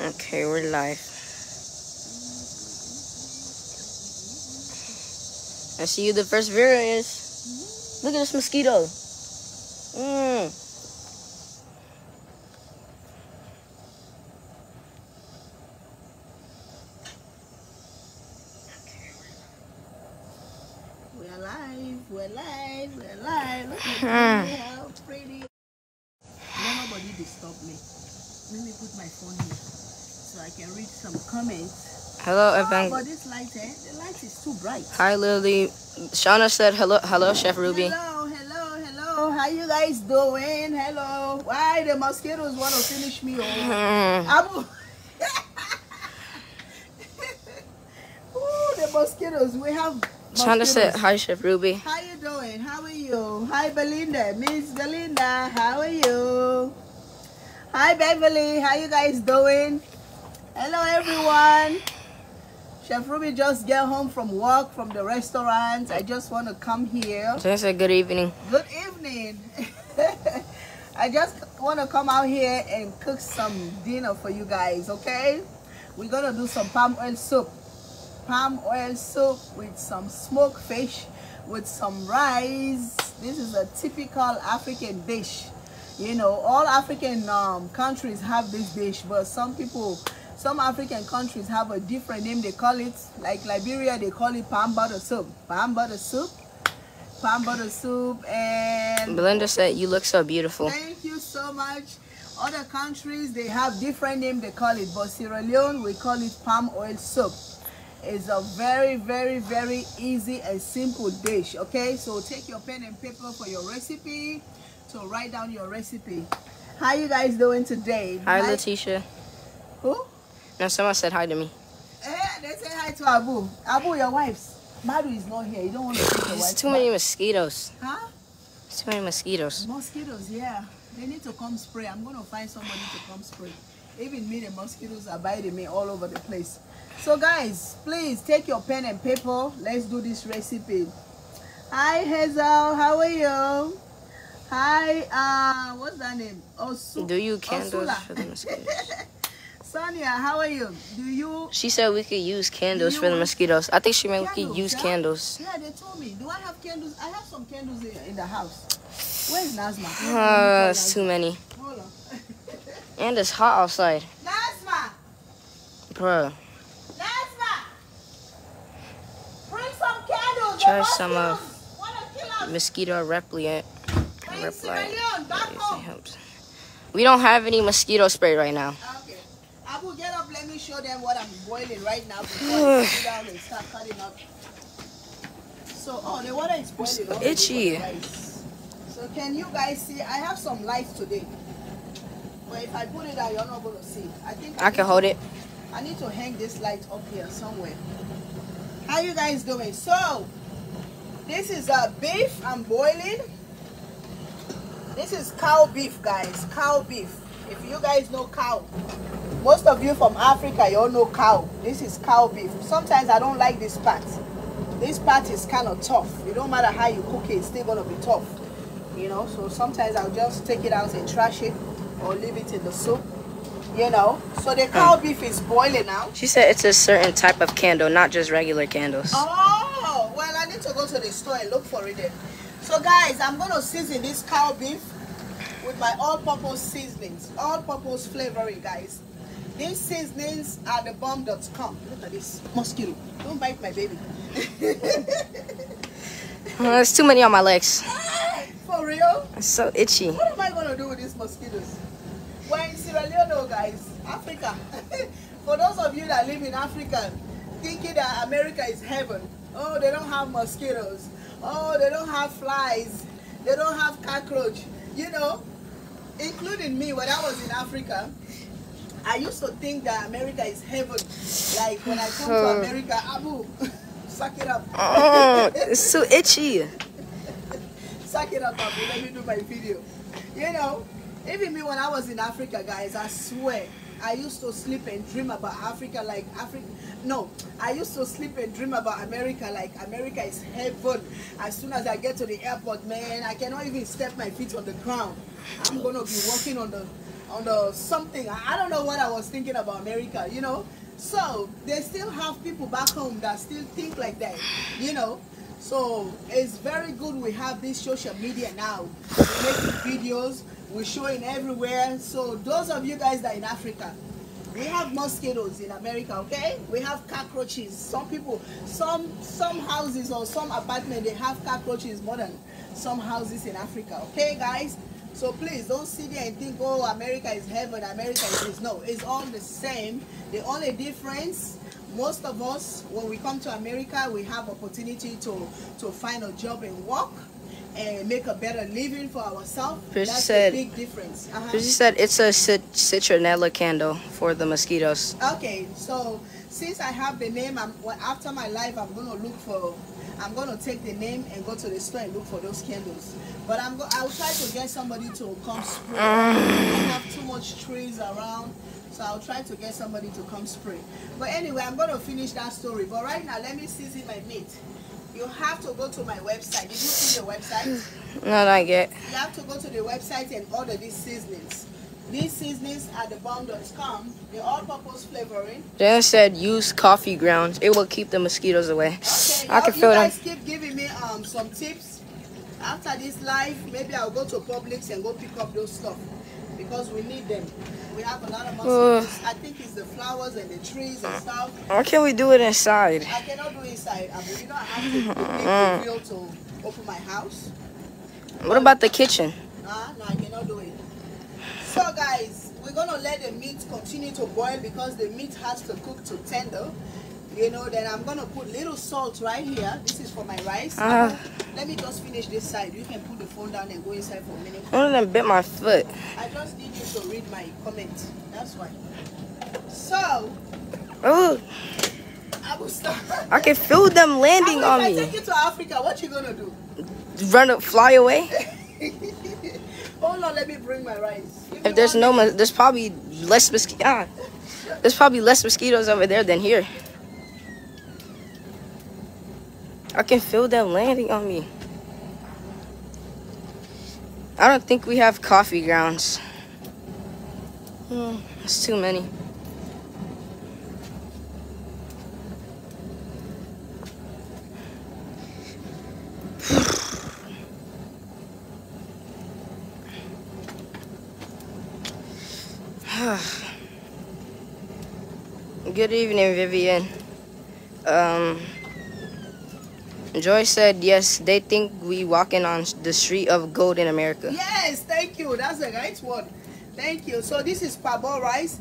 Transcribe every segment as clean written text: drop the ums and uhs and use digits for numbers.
Okay, we're live. I see you. The first viewer is. Look at this mosquito. We're alive. We're alive. We're alive. Look at me, how pretty. Nobody disturbed me. Let me put my phone here so I can read some comments. Hello, everyone. But this light, the light is too bright. Hi, Lily. Shana said hello. Hello, Chef Ruby. Hello, hello, hello. How you guys doing? Hello. Why the mosquitoes want to finish me off? Abu. Ooh, the mosquitoes. We have. Shana said hi, Chef Ruby. How you doing? How are you? Hi, Belinda. Miss Belinda, how are you? Hi, Beverly. How you guys doing? Hello, everyone. Chef Ruby just got home from work, from the restaurant. I just want to come here. Just a good evening. Good evening. I just want to come out here and cook some dinner for you guys, okay? We're going to do some palm oil soup. Palm oil soup with some smoked fish, with some rice. This is a typical African dish. You know, all African countries have this dish, but some African countries have a different name. They call it, like Liberia, they call it palm butter soup. Palm butter soup. Palm butter soup. And Belinda said, you look so beautiful. Thank you so much. Other countries, they have different name. They call it, but Sierra Leone, we call it palm oil soup. It's a very, very, very easy and simple dish, okay? So take your pen and paper for your recipe. So write down your recipe. How you guys doing today? Hi, Leticia. Who? No, someone said hi to me. They said hi to Abu. Abu, your wife's. Maru is not here. You don't want to see your wife. It's too many mosquitoes. Huh? It's too many mosquitoes. Mosquitoes, yeah. They need to come spray. I'm going to find somebody to come spray. Even me, the mosquitoes are biting me all over the place. So guys, please take your pen and paper. Let's do this recipe. Hi, Hazel. How are you? Hi, what's that name? Osula. Do you candles for the mosquitoes? Sonia, how are you? Do you? She said we could use candles for the mosquitoes. I think she meant we could use candles. Yeah, they told me. Do I have candles? I have some candles here in the house. Where's Nazma? It's too many. Hold on. And it's hot outside. Nazma! Bro. Nazma! Bring some candles. Try some of mosquito repellent. We don't have any mosquito spray right now. Okay. I will get up. Let me show them what I'm boiling right now before I sit down and start cutting up. So, oh, the water is boiling. It's itchy. So, can you guys see? I have some lights today. But if I put it out, you're not going to see. I think I can hold it. I need to hang this light up here somewhere. How you guys doing? So, this is beef I'm boiling. This is cow beef, guys. Cow beef. If you guys know cow, most of you from Africa, you all know cow. This is cow beef. Sometimes I don't like this part. This part is kind of tough. It don't matter how you cook it, it's still going to be tough. You know, so sometimes I'll just take it out and trash it or leave it in the soup. You know, so the cow beef is boiling now. She said it's a certain type of candle, not just regular candles. Oh, well, I need to go to the store and look for it then. So guys, I'm going to season this cow beef with my all-purpose seasonings, all-purpose flavoring, guys. These seasonings are the bomb.com. Look at this mosquito. Don't bite my baby. There's too many on my legs. For real? It's so itchy. What am I going to do with these mosquitoes? We're in Sierra Leone, guys. Africa. For those of you that live in Africa, thinking that America is heaven. Oh, they don't have mosquitoes. Oh, they don't have flies. They don't have cockroach. You know, including me, when I was in Africa, I used to think that America is heaven. Like, when I come to America, Abu, suck it up. Oh, it's so itchy. Suck it up, Abu. Let me do my video. You know, even me, when I was in Africa, guys, I swear, I used to sleep and dream about Africa like Africa. No, I used to sleep and dream about America like America is heaven. As soon as I get to the airport, man, I cannot even step my feet on the ground. I'm gonna be walking on the on the something. I don't know what I was thinking about America, you know. So they still have people back home that still think like that, you know. So it's very good we have this social media now. We're making videos, we're showing everywhere. So those of you guys that are in Africa, we have mosquitoes in America, okay? We have cockroaches. Some people, some houses or some apartment, they have cockroaches more than some houses in Africa, okay, guys? So please don't sit there and think, oh, America is heaven, America is this. No, it's all the same. The only difference, most of us, when we come to America, we have opportunity to find a job and work and make a better living for ourselves. That's a big difference. She said it's a citronella candle for the mosquitoes. Okay, so since I have the name, after my life, I'm gonna take the name and go to the store and look for those candles. But I'll try to get somebody to come spray. I have too much trees around, so I'll try to get somebody to come spray. But anyway, I'm gonna finish that story. But right now, let me season my meat. You have to go to my website. Did you see the website? Not I get. You have to go to the website and order these seasonings. These seasonings are the bomb.com. They're all-purpose flavoring. Jan said use coffee grounds. It will keep the mosquitoes away. Okay, I can feel them. You guys keep giving me some tips. After this live, maybe I'll go to Publix and go pick up those stuff because we need them. We have a lot of mosquitoes. I think it's the flowers and the trees and stuff. Why can't we do it inside? I cannot do it inside. I mean, you know, I have to make the grill to open my house. What about the kitchen? No, I cannot do it. So guys, we're gonna let the meat continue to boil because the meat has to cook to tender, you know. Then I'm gonna put little salt right here. This is for my rice. Let me just finish this side. You can put the phone down and go inside for a minute. One of them bit my foot. I just need you to read my comment. That's why. So. Ooh. I will start. I can feel them landing on me. If I take you to Africa, what you gonna do? Run up, fly away. Hold on, let me bring my rice. If there's no, there's probably less mosquitoes. There's probably less mosquitoes over there than here. I can feel them landing on me. I don't think we have coffee grounds. It's too many. Good evening, Vivian. Joy said, yes, they think we walking on the street of gold in America. Yes, thank you. That's the right one. Thank you. So this is parboil rice.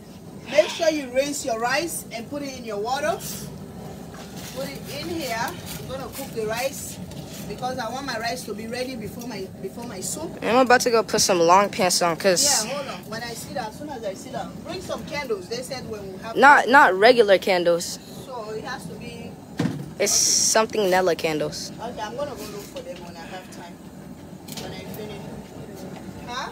Make sure you rinse your rice and put it in your water. Put it in here. I'm going to cook the rice because I want my rice to be ready before my soup. I'm about to go put some long pants on because... Yeah, hold on. When I sit down, as soon as I sit down, bring some candles. They said when we have... Not regular candles. So it has to be... It's something Nella candles. Okay, I'm gonna go look for them when I have time. When I finish. Huh?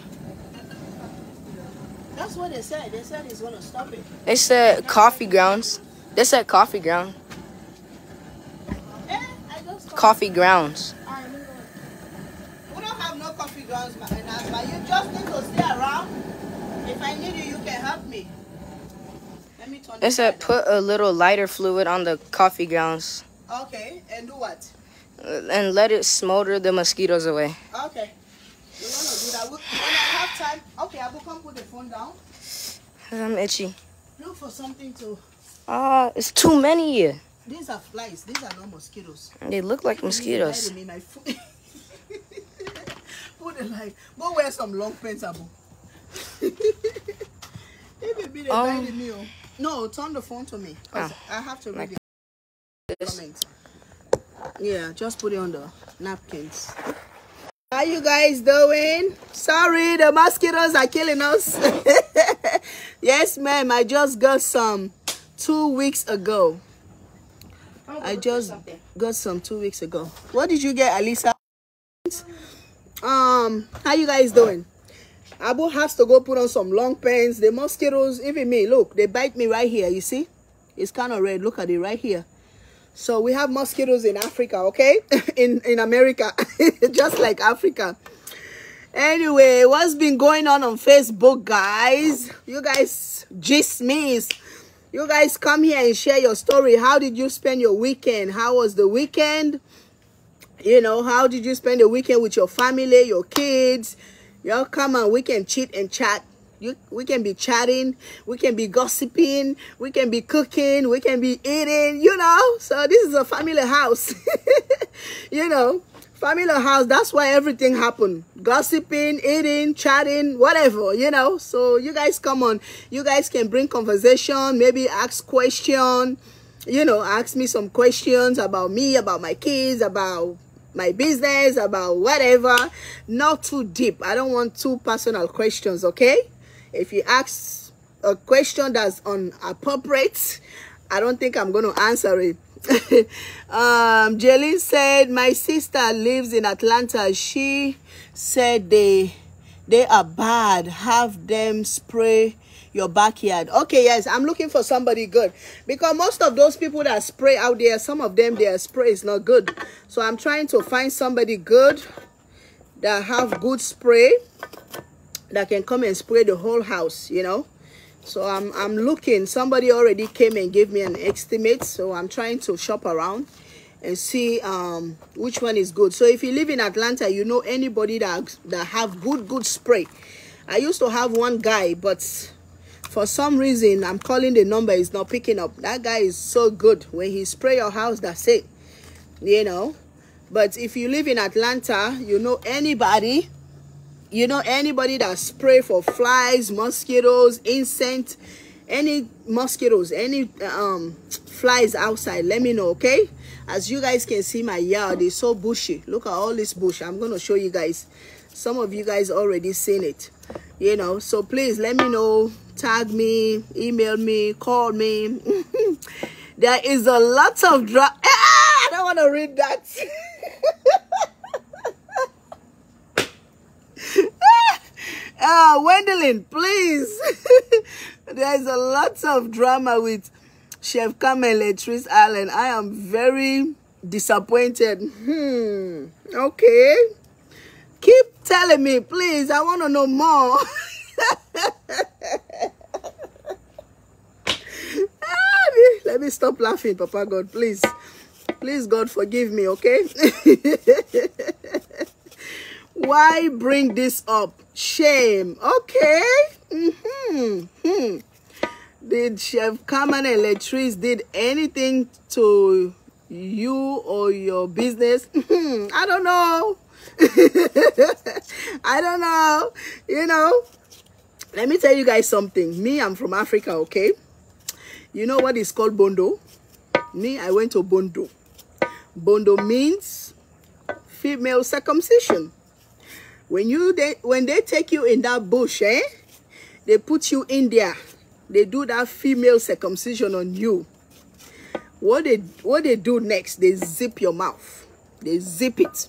That's what they said. They said it's gonna stop it. They said coffee grounds. They said coffee ground. Eh, I just coffee grounds. We don't have no coffee grounds, but you just need to stay around. If I need you, you can help me. Let me turn. They said put a little lighter fluid on the coffee grounds. Okay, and do what? And let it smolder the mosquitoes away. Okay. You want to do that? When I have time, okay, I will come put the phone down. I'm itchy. Look for something to... it's too many here. These are flies. These are not mosquitoes. They look like mosquitoes. Put the light. Go wear some long pants, Abu. It will be the meal. No, turn the phone to me. Oh. I have to read it. Comments. Yeah, just put it on the napkins. How you guys doing? Sorry, the mosquitoes are killing us. Yes, ma'am. I just got some 2 weeks ago. I just got some 2 weeks ago. What did you get, Alisa? How you guys doing? Abu has to go put on some long pants. The mosquitoes, even me, look, they bite me right here. You see? It's kind of red. Look at it right here. So we have mosquitoes in Africa, okay? In America, just like Africa. Anyway, what's been going on Facebook, guys? You guys gist me. You guys come here and share your story. How did you spend your weekend? How was the weekend? You know, how did you spend the weekend with your family, your kids? Y'all come and we can chit and chat. We can be chatting, we can be gossiping, we can be cooking, we can be eating, you know. So this is a family house. You know, family house, that's why everything happened. Gossiping, eating, chatting, whatever, you know. So you guys come on, you guys can bring conversation, maybe ask question, you know, ask me some questions about me, about my kids, about my business, about whatever. Not too deep. I don't want too personal questions, okay? If you ask a question that's inappropriate, I don't think I'm going to answer it. Jelene said, my sister lives in Atlanta. She said they are bad. Have them spray your backyard. Okay, yes, I'm looking for somebody good. Because most of those people that spray out there, some of them, their spray is not good. So I'm trying to find somebody good that have good spray, that can come and spray the whole house, you know. So I'm looking. Somebody already came and gave me an estimate, so I'm trying to shop around and see which one is good. So if you live in Atlanta, you know anybody that have good spray. I used to have one guy, but for some reason I'm calling the number, is not picking up. That guy is so good. When he spray your house, that's it, you know. But if you live in Atlanta, you know anybody. You know anybody that spray for flies, mosquitoes, insect, any mosquitoes, any flies outside, let me know, okay? As you guys can see, my yard is so bushy. Look at all this bush. I'm going to show you guys. Some of you guys already seen it, you know. So please let me know. Tag me, email me, call me. There is a lot of drama. Ah, I don't want to read that. Wendelin, please. There's a lot of drama with Chef Carmen, Latrice Allen. I am very disappointed. Okay, keep telling me, please. I want to know more. Let me stop laughing, Papa God, please. Please, God, forgive me, okay? Why bring this up? Shame. Okay. Did Chef Carmen and Latrice did anything to you or your business? I don't know. I don't know. You know, let me tell you guys something. Me, I'm from Africa, okay? You know what is called bondo? Me, I went to bondo. Bondo means female circumcision. When they take you in that bush, they put you in there. They do that female circumcision on you. What they do next? They zip your mouth. They zip it.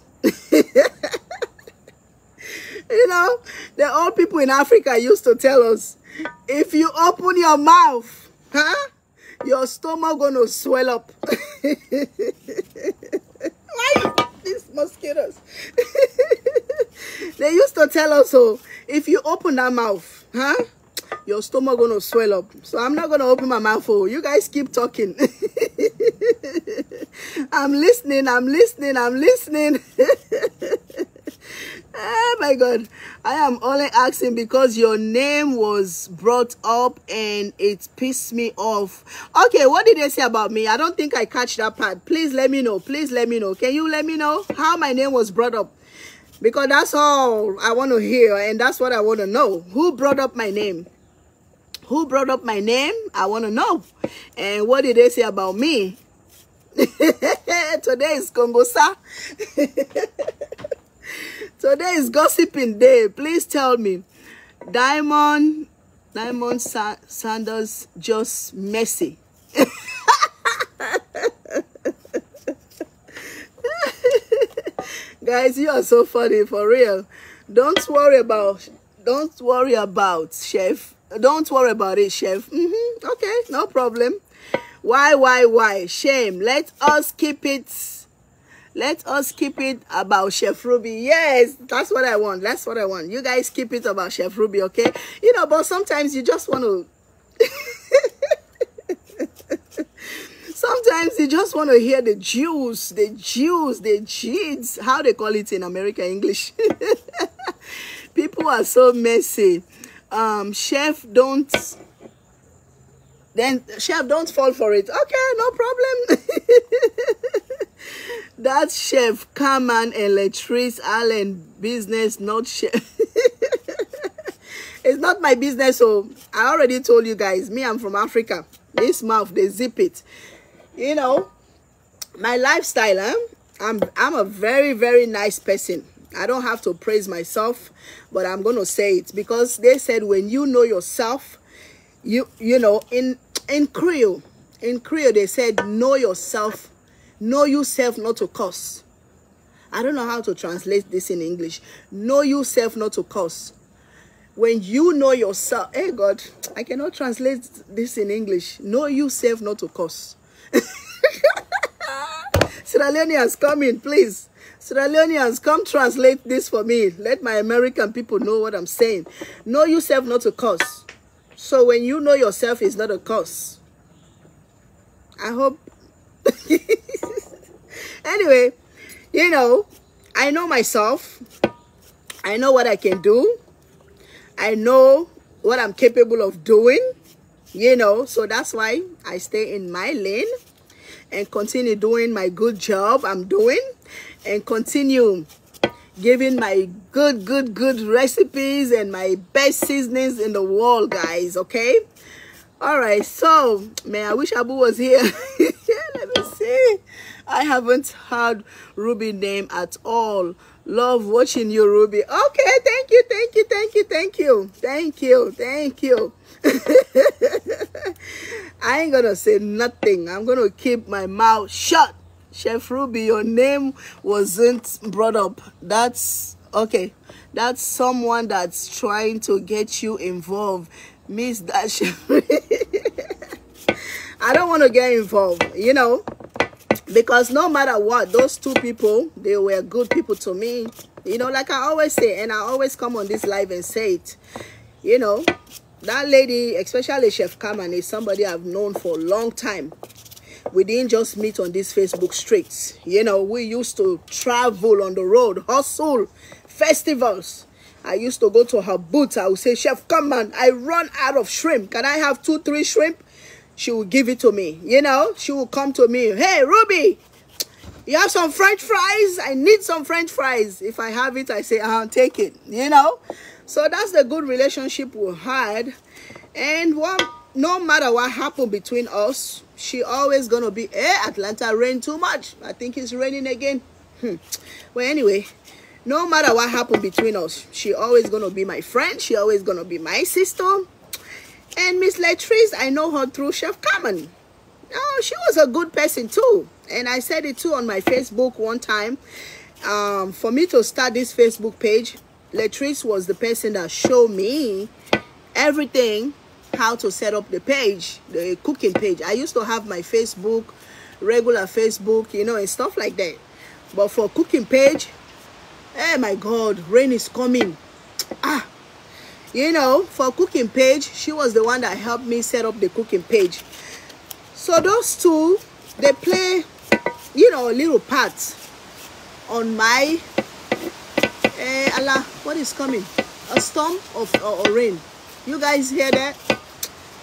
You know, the old people in Africa used to tell us, if you open your mouth, your stomach gonna swell up. Why these mosquitoes? They used to tell us, so if you open that mouth, your stomach gonna swell up. So I'm not gonna open my mouth. Oh, you guys keep talking. I'm listening. I'm listening. I'm listening. Oh my God! I am only asking because your name was brought up and it pissed me off. Okay, what did they say about me? I don't think I catch that part. Please let me know. Please let me know. Can you let me know how my name was brought up? Because that's all I want to hear, and that's what I want to know. Who brought up my name? Who brought up my name? I want to know. And what did they say about me? Today is Kongosa. Today is gossiping day. Please tell me. Diamond Sanders just messy. Guys, you are so funny, for real. Don't worry about Chef. Don't worry about it, Chef. Okay, no problem. Why? Shame. Let us keep it Let us keep it about Chef Ruby. Yes, that's what I want. That's what I want. You guys keep it about Chef Ruby, okay? You know, but sometimes you just want to... Sometimes you just want to hear the juice, the jigs, how they call it in American English. People are so messy. Chef, don't fall for it. Okay, no problem. That's Chef Carmen and Latrice Allen business, not Chef. It's not my business, so I already told you guys. Me, I'm from Africa. This mouth, they zip it. You know, my lifestyle, huh? I'm a very, very nice person. I don't have to praise myself, but I'm going to say it because they said when you know yourself, you know, in Creole, they said know yourself, know yourself not to curse. I don't know how to translate this in English. Know yourself not to curse. When you know yourself, hey God, I cannot translate this in English. Know yourself not to curse. Sierra Leoneans, come in, please. Sierra Leoneans, come translate this for me. Let my American people know what I'm saying. Know yourself not to curse. So when you know yourself, it's not a curse. I hope. Anyway, you know, I know myself. I know what I can do. I know what I'm capable of doing. You know, so that's why I stay in my lane and continue doing my good job I'm doing and continue giving my good recipes and my best seasonings in the world, guys, okay? All right, so, man, I wish Abu was here. Let me see. I haven't heard Ruby's name at all. Love watching you, Ruby. Okay, thank you, thank you, thank you, thank you. Thank you, thank you. I ain't gonna say nothing. I'm gonna keep my mouth shut. Chef Ruby, your name wasn't brought up. That's okay. That's someone that's trying to get you involved. Miss that Chef Ruby. I don't want to get involved, you know, because no matter what, those two people, they were good people to me, you know, like I always say, and I always come on this live and say it, you know. That lady, especially Chef Carmen, is somebody I've known for a long time. We didn't just meet on these Facebook streets. You know, we used to travel on the road, hustle, festivals. I used to go to her booth. I would say, Chef Carmen, I run out of shrimp. Can I have 2, 3 shrimp? She would give it to me. You know, she would come to me. Hey, Ruby, you have some French fries? I need some French fries. If I have it, I say, I'll take it. You know? So that's the good relationship we had. And what, no matter what happened between us, she always going to be, hey, Atlanta rained too much. I think it's raining again. Well, anyway, no matter what happened between us, she always going to be my friend. She always going to be my sister. And Miss Latrice, I know her through Chef Carmen. Oh, she was a good person too. And I said it too on my Facebook one time. For me to start this Facebook page, Latrice was the person that showed me everything, how to set up the page, the cooking page. I used to have my Facebook, regular Facebook, you know, and stuff like that. But for cooking page, oh my God, rain is coming. Ah, you know, for cooking page, she was the one that helped me set up the cooking page. So those two, they play, you know, a little part on my... Allah, what is coming? A storm or rain? You guys hear that?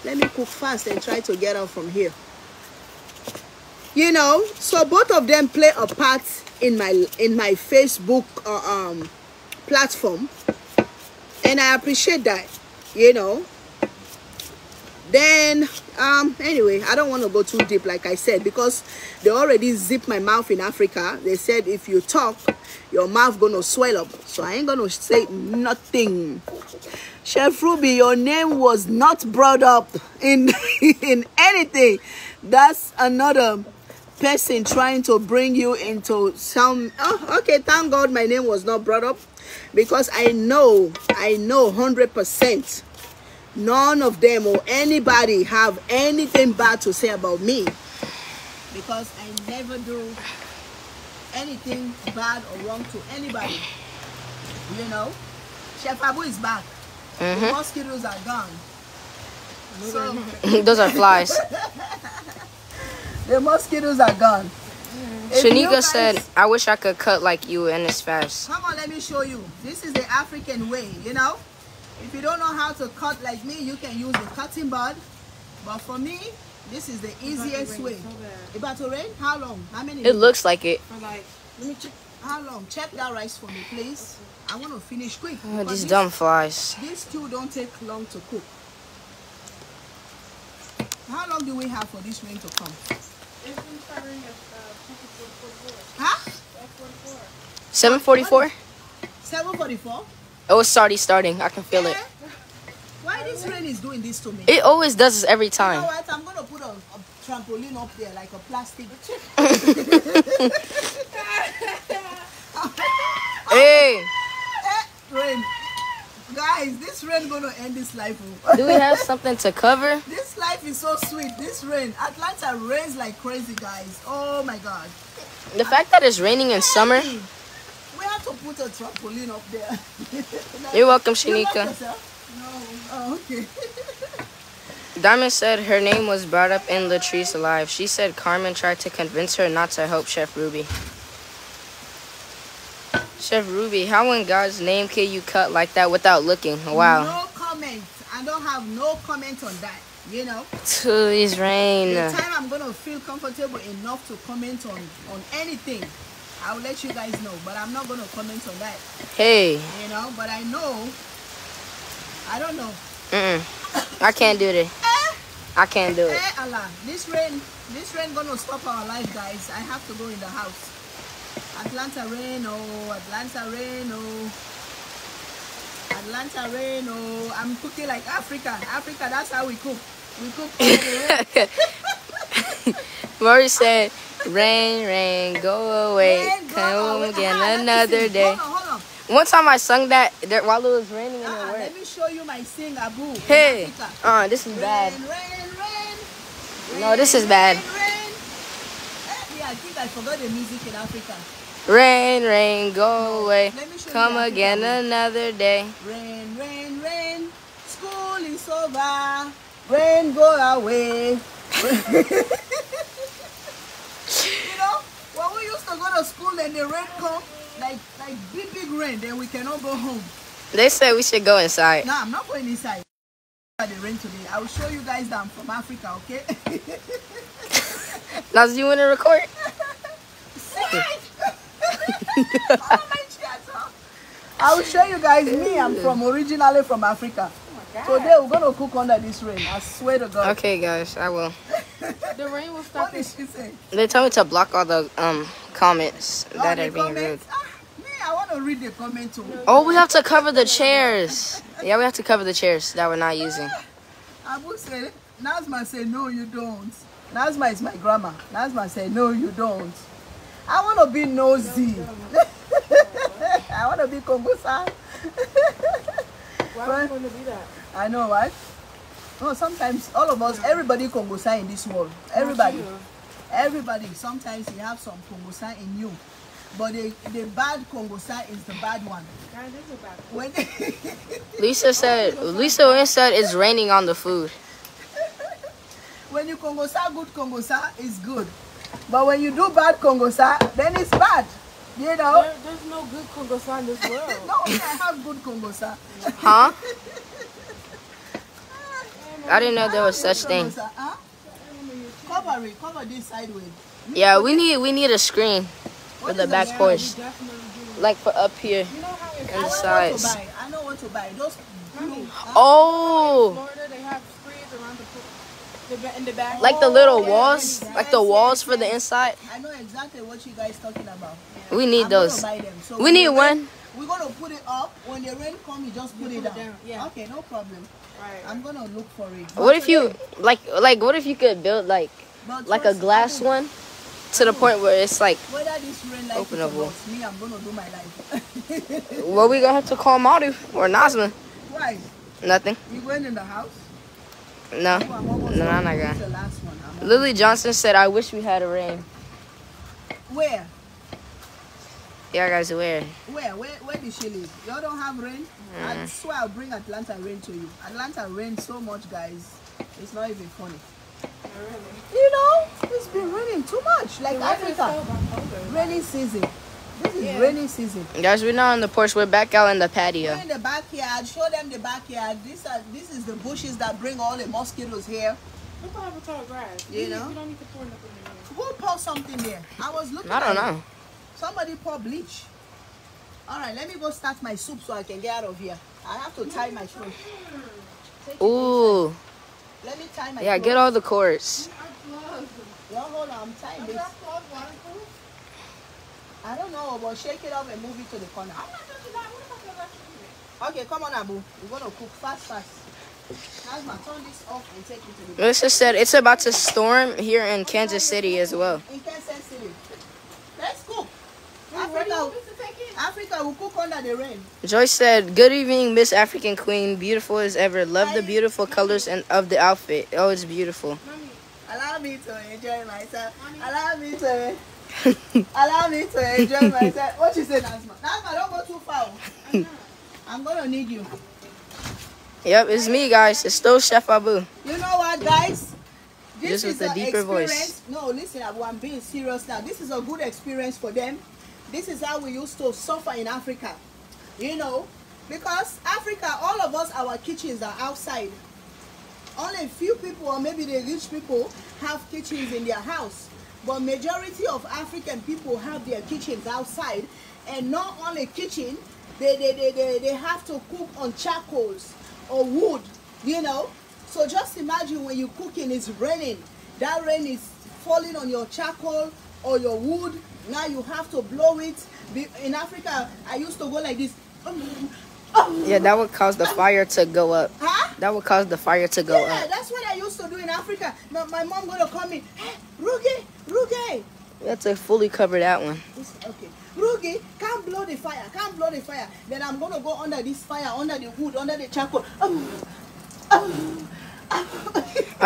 Let me cook fast and try to get out from here. You know, so both of them play a part in my Facebook platform, and I appreciate that. You know. Then anyway, I don't want to go too deep, like I said, because they already zipped my mouth in Africa. They said if you talk, your mouth gonna swell up. So I ain't gonna say nothing. Chef Ruby, your name was not brought up in anything. That's another person trying to bring you into some. Oh, okay, thank God my name was not brought up, because I know 100%. None of them or anybody have anything bad to say about me, because I never do anything bad or wrong to anybody. You know, Chef Abu is back. The mosquitoes are gone. So, those are flies. The mosquitoes are gone. Shanika said, I wish I could cut like you and it's fast. Come on, let me show you. This is the African way, you know. If you don't know how to cut like me, you can use the cutting board. But for me, this is the easiest way. It's about to rain? How long? How many minutes? It looks like it. For like, let me check. How long? Check that rice for me, please. I want to finish quick. Oh, these dumb flies. These two don't take long to cook. How long do we have for this rain to come? It's been starting at 7:44. Huh? 7:44. 7:44? Oh, it's already starting. I can feel it. Why this rain is doing this to me? It always does this every time. You know what? I'm going to put a trampoline up there, like a plastic. Hey! Rain. Guys, this rain going to end this life. Do we have something to cover? This life is so sweet. This rain. Atlanta rains like crazy, guys. Oh, my God. The fact that it's raining in summer. We have to put a trampoline up there. Like, you're welcome, Shanika. You oh, okay. Diamond said her name was brought up in Latrice alive. She said Carmen tried to convince her not to help Chef Ruby. Chef Ruby, how in God's name can you cut like that without looking? Wow. No comment. I don't have no comment on that, you know. It's rain. The time I'm going to feel comfortable enough to comment on anything, I'll let you guys know, but I'm not going to comment on that. Hey. You know, but I know. I don't know. I can't do this. I can't do it. Allah. This rain going to stop our life, guys. I have to go in the house. Atlanta rain, oh. Atlanta rain, oh. Atlanta rain, oh. I'm cooking like Africa. Africa, that's how we cook. We cook the rain. Maru said, rain, rain, go away, rain, come away. Again another day. Hold on. One time I sung that while it was raining in the Let me show you my sing, Abu. Hey, this is rain, bad. Rain, rain, no, this is bad. Rain, rain. Yeah, I think I forgot the music in Africa. Rain, rain, go away, come again another day. Rain, rain, rain, school is over. Rain, go away. You know, when we used to go to school and the rain come, like big rain, then we cannot go home. They said we should go inside. No, I'm not going inside. The rain today. I will show you guys that I'm from Africa, okay? Naz, you want to record? Oh, my chest, huh? I will show you guys me. I'm originally from Africa. Oh, today we're gonna cook under this rain. I swear to God. Okay, guys, I will. The rain will stop. What did she say? They tell me to block all the comments that are being read. Me, I want to read the comment too. Oh, we have to cover the chairs. Yeah, we have to cover the chairs that we're not using. Abu said, Nazma said, no, you don't. Nazma is my grandma. Nazma said, no, you don't. I want to be nosy. I want to be Kongosa. Why are you going to do that? I know, right? No, sometimes all of us, everybody Kongosa in this world. Everybody. Everybody. Sometimes you have some Kongosa in you. But the bad Kongosa is the bad one. That is a bad one. Lisa said it's raining on the food. When you Kongosa, good Kongosa is good. But when you do bad Kongosa, then it's bad. You know? There's no good Kongosa in this world. No, I have good Kongosa. Huh? I didn't know there was such thing. Huh? Cover it. Cover this sideways. Yeah, we need a screen for the back porch. Like for up here. You know how it's and sides. I know what to buy. Those blue. Oh! Florida, they have screens around the pool. In the back. Like the little walls, like the walls for the inside. I know exactly what you guys talking about. Yeah. We need those. So we need one. We're gonna put it up. When the rain comes, you just put it down. Yeah. Okay, no problem. Right. I'm gonna look for it. What if you what if you could build like a glass one, to the point where it's like openable. Me, I'm gonna do my life. Well, we gonna have to call Maru or Nazma. Why? Nothing. You going in the house? No, I'm not going. Lily Johnson said, I wish we had a rain. Where? Your guys where? Where did she live? Y'all don't have rain? I swear I'll bring Atlanta rain to you. Atlanta rains so much, guys. It's not even funny. You know, it's been raining too much. Like Africa. Rainy season. This is rainy season. Guys, we're not on the porch. We're back out in the patio. We're in the backyard. Show them the backyard. This is the bushes that bring all the mosquitoes here. Look how it's all grass. You know? You don't need to pour nothing in there. We'll pour something there. I was looking at it. I don't know. Somebody pour bleach. All right, let me go start my soup so I can get out of here. I have to tie my shoes. Ooh. Let me tie my clothes. Get all the cords. Y'all hold on, I'm tying this. I don't know, but shake it up and move it to the corner. Okay, come on, Abu. We're gonna cook fast. Nazma, turn this off and take it to the corner. Melissa said it's about to storm here in Kansas City as well. In Kansas City. Let's cook. Africa will cook under the rain. Joy said, "Good evening, Miss African Queen. Beautiful as ever. Love the beautiful colors and of the outfit. Oh, it's beautiful. Mommy, allow me to enjoy myself. Mommy. Allow me to enjoy myself." What you said, Nazma? Nazma, don't go too far. I'm gonna need you. Yep, it's me, guys. It's still Chef Abu. You know what, guys? This is with a deeper voice. No, listen, Abu, I'm being serious now. This is a good experience for them. This is how we used to suffer in Africa, you know, because Africa, all of us, our kitchens are outside. Only a few people, or maybe the rich people, have kitchens in their house. But majority of African people have their kitchens outside, and not only kitchen, they have to cook on charcoals or wood, you know. So just imagine when you're cooking, it's raining. That rain is falling on your charcoal or your wood. Now you have to blow it. In Africa, I used to go like this. Yeah, that would cause the fire to go up. Huh? That would cause the fire to go up. Yeah, that's what I used to do in Africa. My mom going to call me, "Hey, Ruge. We have to fully cover that one. Okay. "Ruge, can't blow the fire. Can't blow the fire." Then I'm going to go under this fire, under the wood, under the charcoal. Oh,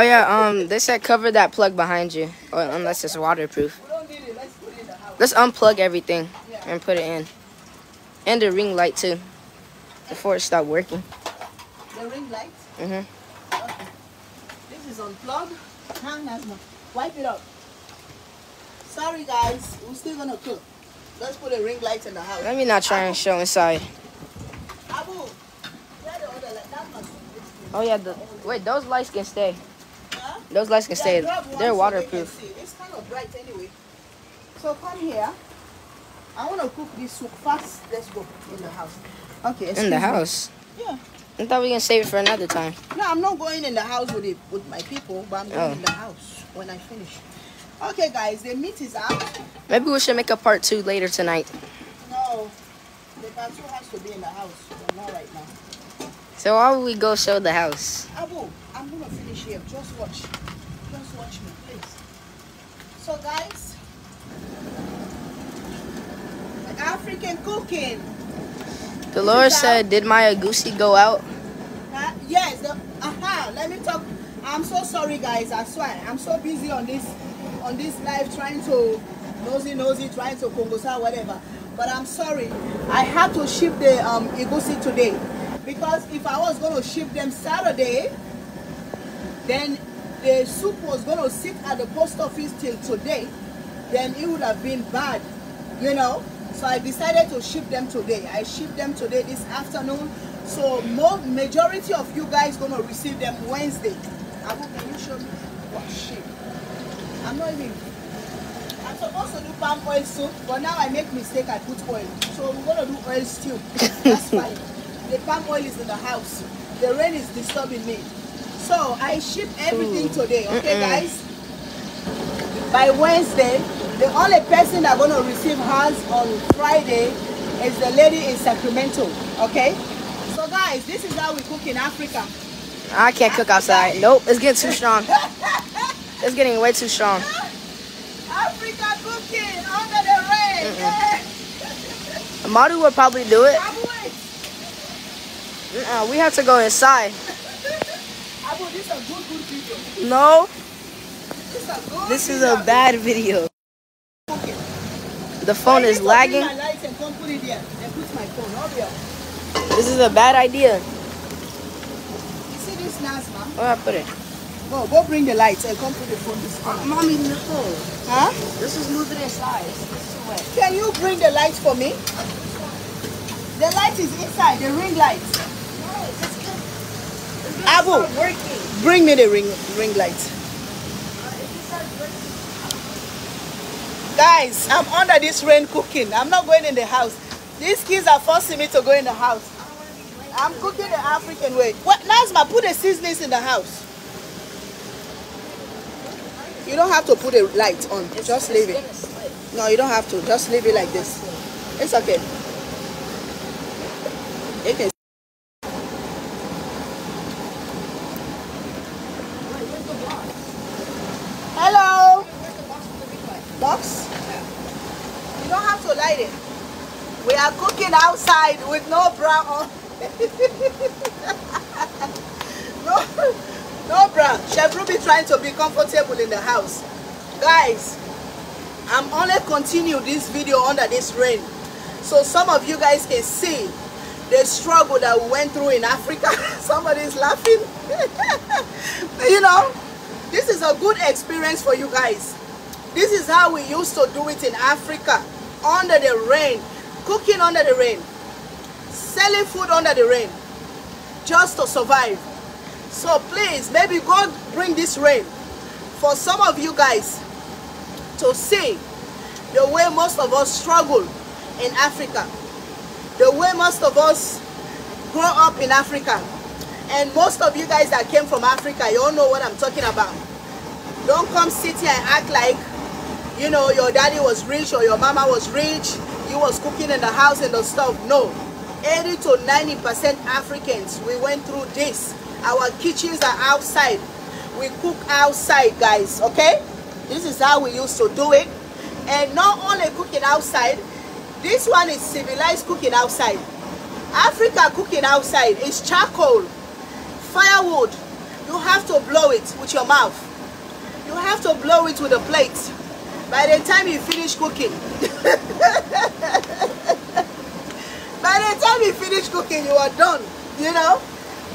yeah. They said cover that plug behind you, or unless it's waterproof. Let's unplug everything and put it in. And the ring light too. Before it stopped working. The ring light? Mm-hmm. Okay. This is unplugged. Hang on. Wipe it up. Sorry guys, we're still gonna cook. Let's put a ring light in the house. Let me not try and show inside. Abu, where the other light? That must be this thing. Oh yeah, wait, those lights can stay. Huh? Those lights can stay. They're waterproof. So it's kind of bright anyway. So come here. I want to cook this soup fast. Let's go in the house. Okay. In the house? Yeah. I thought we can save it for another time. No, I'm not going in the house with my people, but I'm going in the house when I finish. Okay, guys, the meat is out. Maybe we should make a part two later tonight. No, the part two has to be in the house, but not right now. So why would we go show the house? Abu, I'm gonna finish here. Just watch. Just watch me, please. So, guys. African cooking. The Lord said, "Did my egusi go out?" Yes. Let me talk. I'm so sorry, guys. I swear, I'm so busy on this live trying to nosy, trying to Kongosa, whatever. But I'm sorry. I had to ship the egusi today because if I was going to ship them Saturday, then the soup was going to sit at the post office till today. Then it would have been bad, you know. So I decided to ship them today. I shipped them today this afternoon. So majority of you guys gonna receive them Wednesday. Abu, can you show me what ship? I'm supposed to do palm oil soup, but now I make mistake. I put oil. So we're gonna do oil stew. That's fine. The palm oil is in the house. The rain is disturbing me. So I ship everything today. Okay, guys. By Wednesday, the only person that's going to receive hers on Friday is the lady in Sacramento, okay? So guys, this is how we cook in Africa. I can't cook outside. Nope, it's getting too strong. It's getting way too strong. Africa cooking under the rain. Maru would probably do it. We have to go inside. Abu, this is a good video. No. This is a bad video. The phone is lagging. put it there. Then put my phone over here. This is a bad idea. You see this Nazma? Where I put it? Go, go bring the lights and come put the phone this way. Mommy, the phone. Huh? This is new to their size. This is wet. Can you bring the lights for me? The light is inside, the ring light. No, it's good. It's good. Abu, working. Bring me the ring light. Guys, I'm under this rain cooking. I'm not going in the house. These kids are forcing me to go in the house. I'm cooking the African way. What, Nazma, put the seasonings in the house. You don't have to put a light on. Just leave it. No, you don't have to. Just leave it like this. It's okay. It is. Hello. Box? You don't have to light it. We are cooking outside with no bra on. No bra. Chef Ruby trying to be comfortable in the house. Guys, I'm only continue this video under this rain. So some of you guys can see the struggle that we went through in Africa. Somebody's laughing. You know, this is a good experience for you guys. This is how we used to do it in Africa, under the rain, cooking under the rain, selling food under the rain, just to survive. So please, maybe God bring this rain for some of you guys to see the way most of us struggle in Africa, the way most of us grow up in Africa. And most of you guys that came from Africa, you all know what I'm talking about. Don't come sit here and act like, you know, your daddy was rich or your mama was rich, you was cooking in the house and the stuff. No, 80 to 90% Africans, we went through this. Our kitchens are outside. We cook outside, guys, okay? This is how we used to do it. And not only cooking outside, this one is civilized cooking outside. Africa cooking outside is charcoal, firewood. You have to blow it with your mouth. You have to blow it with a plate. By the time you finish cooking, by the time you finish cooking, you are done, you know?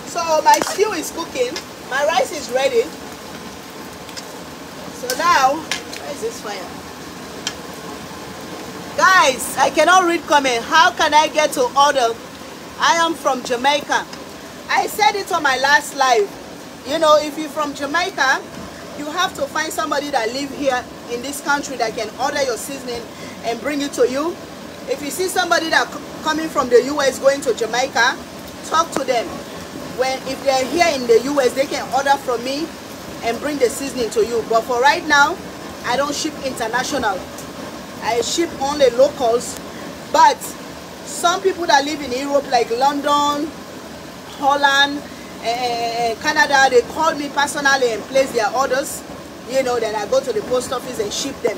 So my stew is cooking, my rice is ready. So now, where is this fire? Guys, I cannot read comment. How can I get to order? I am from Jamaica. I said it on my last live. You know, if you're from Jamaica, you have to find somebody that live here in this country that can order your seasoning and bring it to you. If you see somebody that coming from the US going to Jamaica, talk to them. When, if they're here in the US, they can order from me and bring the seasoning to you. But for right now, I don't ship international. I ship only locals. But some people that live in Europe, like London, Holland, Canada, they call me personally and place their orders. You know, then I go to the post office and ship them.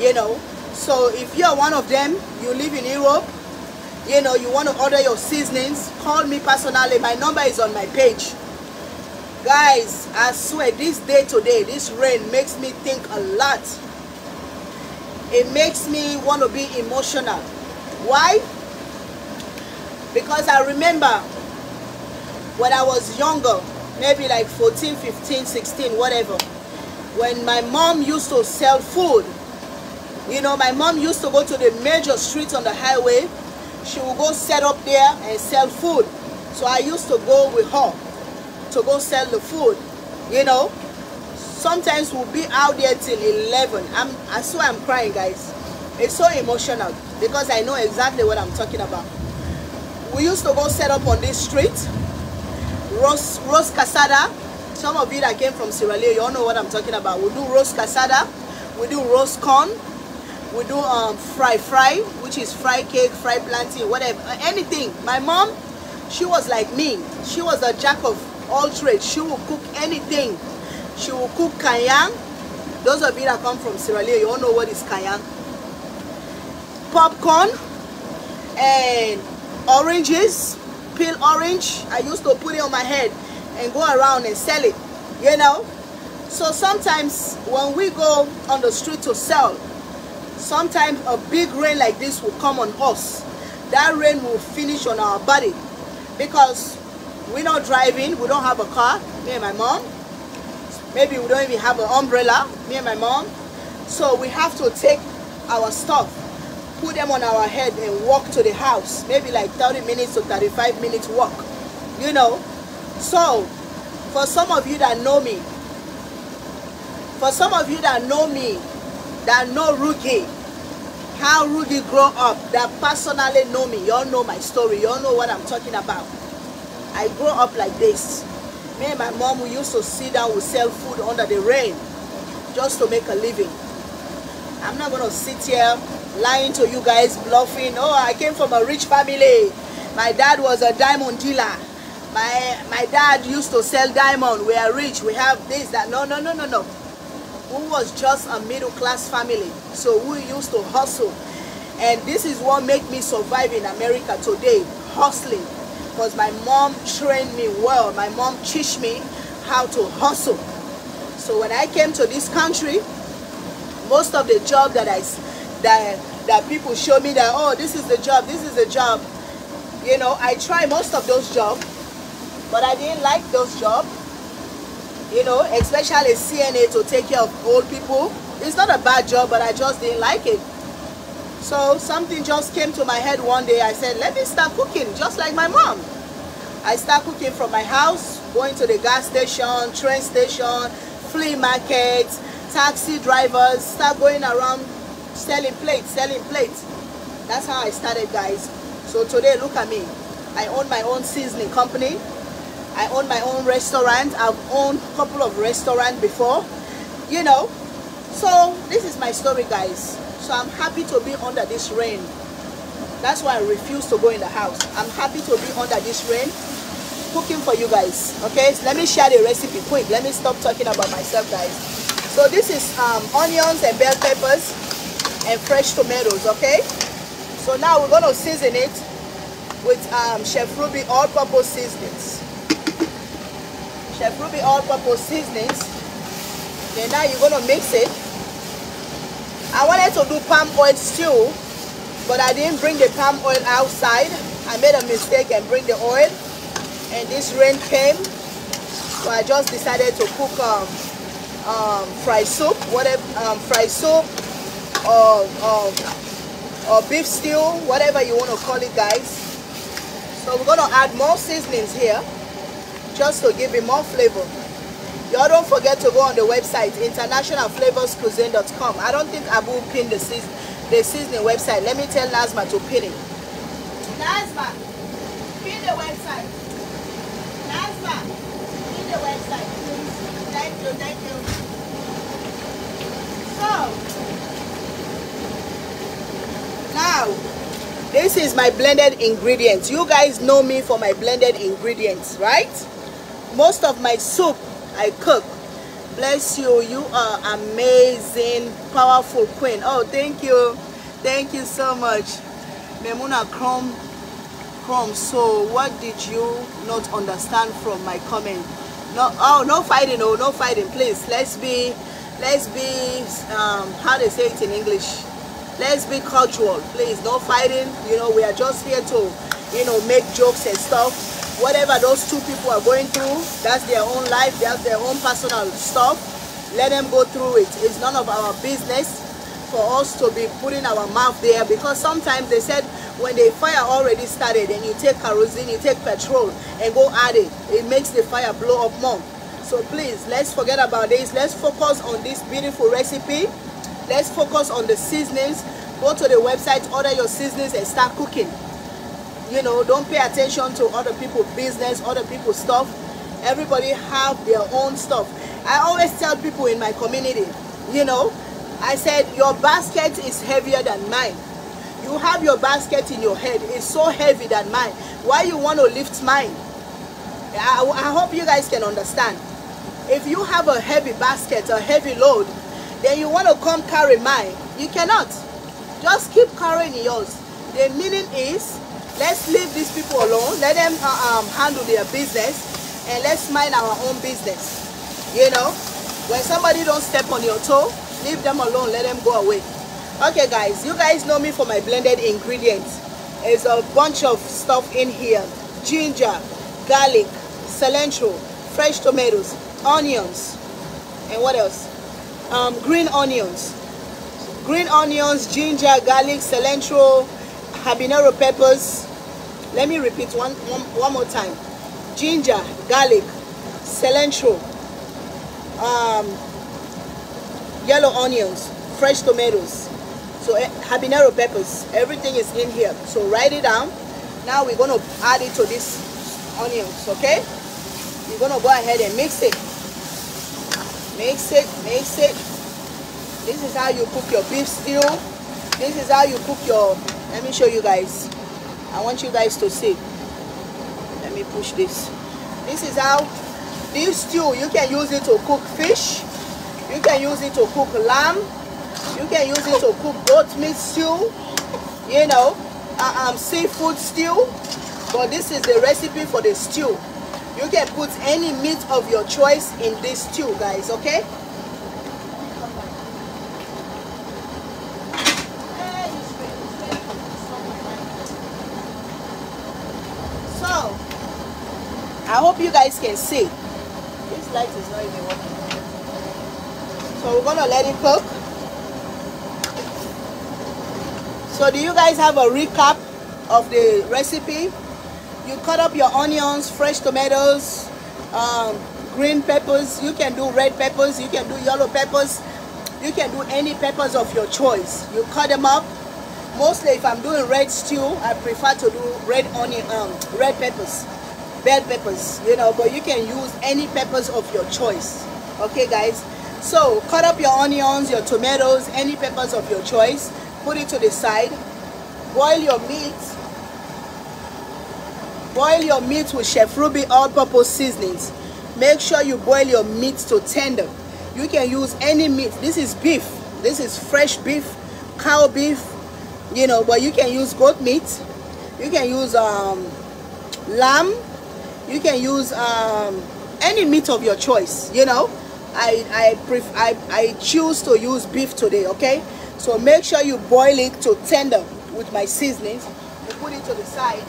You know, so if you're one of them, you live in Europe, you know, you want to order your seasonings, call me personally. My number is on my page. Guys, I swear, this day today, this rain makes me think a lot. It makes me want to be emotional. Why? Because I remember when I was younger, maybe like 14, 15, 16, whatever, when my mom used to sell food. You know, my mom used to go to the major streets on the highway. She would go set up there and sell food. So I used to go with her to go sell the food, you know. Sometimes we'll be out there till 11. I swear I'm crying, guys. It's so emotional because I know exactly what I'm talking about. We used to go set up on this street, roast cassada. Some of you that came from Sierra Leone, you all know what I'm talking about. We do roast cassada, we do roast corn. We do fry, which is fry cake, fry plantain, whatever, anything. My mom, she was like me. She was a jack of all trades. She will cook anything. She will cook cayenne. Those of you that come from Sierra Leone, you all know what is cayenne. Popcorn and oranges, peel orange. I used to put it on my head and go around and sell it, you know. So sometimes when we go on the street to sell, sometimes a big rain like this will come on us that rain will finish on our body, because we're not driving, we don't have a car, me and my mom. Maybe we don't even have an umbrella, me and my mom. So we have to take our stuff, put them on our head and walk to the house. Maybe like 30 minutes to 35 minutes walk, you know. So for some of you that know me, that know Rugi, how Rugi grow up, that personally know me, y'all know my story, y'all know what I'm talking about. I grew up like this. Me and my mom, we used to sit down, we sell food under the rain just to make a living. I'm not gonna sit here lying to you guys, bluffing. Oh, I came from a rich family. My dad was a diamond dealer. My dad used to sell diamond. We are rich. We have this, that. No, no, no, no, no. We was just a middle class family. So we used to hustle. And this is what made me survive in America today, hustling. Because my mom trained me well. My mom teach me how to hustle. So when I came to this country, most of the job that that people show me that, oh, this is the job, this is the job. You know, I tried most of those jobs, but I didn't like those jobs. You know, especially CNA, to take care of old people. It's not a bad job, but I just didn't like it. So something just came to my head one day. I said, let me start cooking, just like my mom. I start cooking from my house, going to the gas station, train station, flea market, taxi drivers, start going around selling plates, That's how I started, guys. So today, look at me. I own my own seasoning company. I own my own restaurant. I've owned a couple of restaurants before, you know. So this is my story, guys. So I'm happy to be under this rain. That's why I refuse to go in the house. I'm happy to be under this rain, cooking for you guys. Okay, so let me share the recipe quick. Let me stop talking about myself, guys. So this is onions and bell peppers and fresh tomatoes, okay? So now we're gonna season it with Chef Ruby all-purpose seasonings. Chef Ruby all-purpose seasonings. Then now you're gonna mix it. I wanted to do palm oil stew, but I didn't bring the palm oil outside. I made a mistake and bring the oil, and this rain came, so I just decided to cook fried soup, whatever, fried soup or beef stew, whatever you want to call it, guys. So we're gonna add more seasonings here, just to give it more flavor. Y'all don't forget to go on the website, internationalflavorscuisine.com. I don't think Abu pinned the seasoning website. Let me tell Nazma to pin it. Nazma, pin the website. Nazma, pin the website, please. Thank you, thank you. So, now, this is my blended ingredients. You guys know me for my blended ingredients, right? Most of my soup I cook. Bless you, you are amazing, powerful queen. Oh, thank you, so much. Memuna Chrome. So what did you not understand from my comment? No, oh, no fighting, oh, no fighting, please. Let's be how they say it in English, let's be cultural, please. No fighting, you know. We are just here to, you know, make jokes and stuff. Whatever those two people are going through, that's their own life, they have their own personal stuff. Let them go through it. It's none of our business for us to be putting our mouth there, because sometimes they said when the fire already started and you take kerosene, you take petrol and go at it, it makes the fire blow up more. So please, let's forget about this. Let's focus on this beautiful recipe. Let's focus on the seasonings. Go to the website, order your seasonings and start cooking. You know, don't pay attention to other people's business, other people's stuff. Everybody have their own stuff. I always tell people in my community, you know, I said, your basket is heavier than mine. You have your basket in your head. It's so heavy than mine. Why you want to lift mine? I hope you guys can understand. If you have a heavy basket, a heavy load, then you want to come carry mine. You cannot. Just keep carrying yours. The meaning is, let's leave these people alone. Let them handle their business, and let's mind our own business. You know, when somebody don't step on your toe, leave them alone. Let them go away. Okay, guys. You guys know me for my blended ingredients, is a bunch of stuff in here: ginger, garlic, cilantro, fresh tomatoes, onions, and what else? Green onions. Green onions, ginger, garlic, cilantro, habanero peppers. Let me repeat one more time. Ginger, garlic, cilantro, yellow onions, fresh tomatoes, so habanero peppers. Everything is in here, so write it down. Now we're going to add it to these onions. Okay, we're going to go ahead and mix it, mix it, mix it. This is how you cook your beef stew. This is how you cook your, let me show you guys, I want you guys to see. Let me push this. This is how beef stew, you can use it to cook fish, you can use it to cook lamb, you can use it to cook goat meat stew, you know, seafood stew. But this is the recipe for the stew. You can put any meat of your choice in this stew, guys, okay? So, I hope you guys can see. This light is not even working. So we're gonna let it cook. So do you guys have a recap of the recipe? You cut up your onions, fresh tomatoes, green peppers. You can do red peppers, you can do yellow peppers, you can do any peppers of your choice. You cut them up. Mostly if I'm doing red stew, I prefer to do red onion, red peppers, bell peppers, you know, but you can use any peppers of your choice. Okay guys, so cut up your onions, your tomatoes, any peppers of your choice. Put it to the side. Boil your meat. Boil your meat with Chef Ruby all-purpose seasonings. Make sure you boil your meat to tender. You can use any meat. This is beef. This is fresh beef, cow beef, you know, but you can use goat meat. You can use lamb. You can use any meat of your choice, you know. I choose to use beef today, okay? So make sure you boil it to tender with my seasonings. You put it to the side.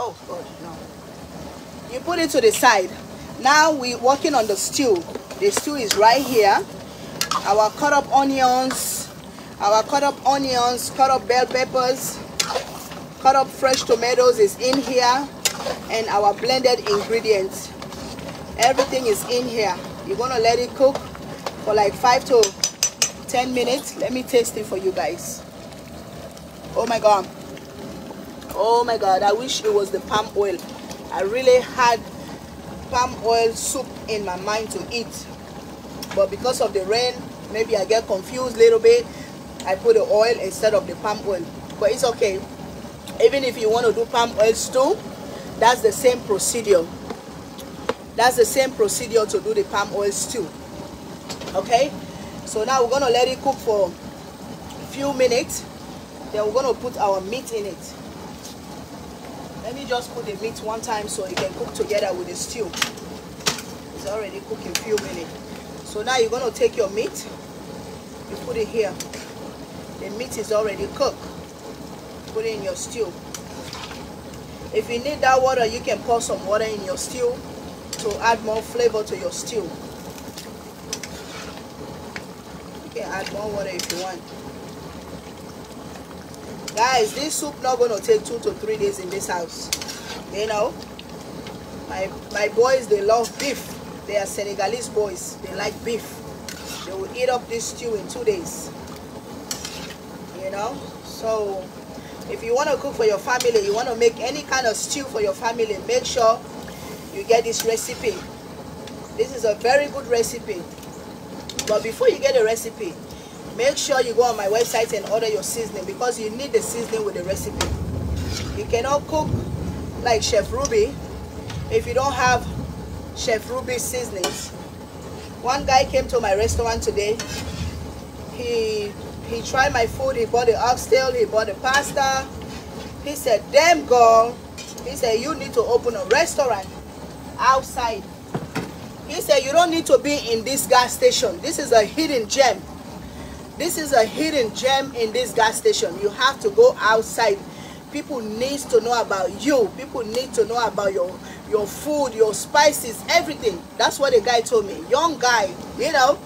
Oh God, no. You put it to the side. Now we're working on the stew. The stew is right here. Our cut up onions, cut up bell peppers, cut up fresh tomatoes is in here, and our blended ingredients. Everything is in here. You're gonna let it cook for like 5 to 10 minutes. Let me taste it for you guys. Oh my God, oh my God, I wish it was the palm oil. I really had palm oil soup in my mind to eat, but because of the rain, maybe I get confused a little bit. I put the oil instead of the palm oil, but it's okay. Even if you want to do palm oil stew, that's the same procedure. That's the same procedure to do the palm oil stew. Okay, so now we're gonna let it cook for a few minutes, then we're gonna put our meat in it. Let me just put the meat one time so it can cook together with the stew. It's already cooking a few minutes. So now you're gonna take your meat, you put it here. The meat is already cooked. Put it in your stew. If you need that water, you can pour some water in your stew to add more flavor to your stew. Add more water if you want, guys. This soup not gonna take 2 to 3 days in this house, you know. My boys, they love beef. They are Senegalese boys, they like beef. They will eat up this stew in 2 days, you know. So if you want to cook for your family, you want to make any kind of stew for your family, make sure you get this recipe. This is a very good recipe. But before you get a recipe, make sure you go on my website and order your seasoning, because you need the seasoning with the recipe. You cannot cook like Chef Ruby if you don't have Chef Ruby seasonings. One guy came to my restaurant today. He tried my food. He bought the oxtail. He bought the pasta. He said, "Damn girl," he said, "you need to open a restaurant outside." He said, "You don't need to be in this gas station. This is a hidden gem. This is a hidden gem in this gas station. You have to go outside. People need to know about you. People need to know about your food, your spices, everything. That's what the guy told me. Young guy, you know,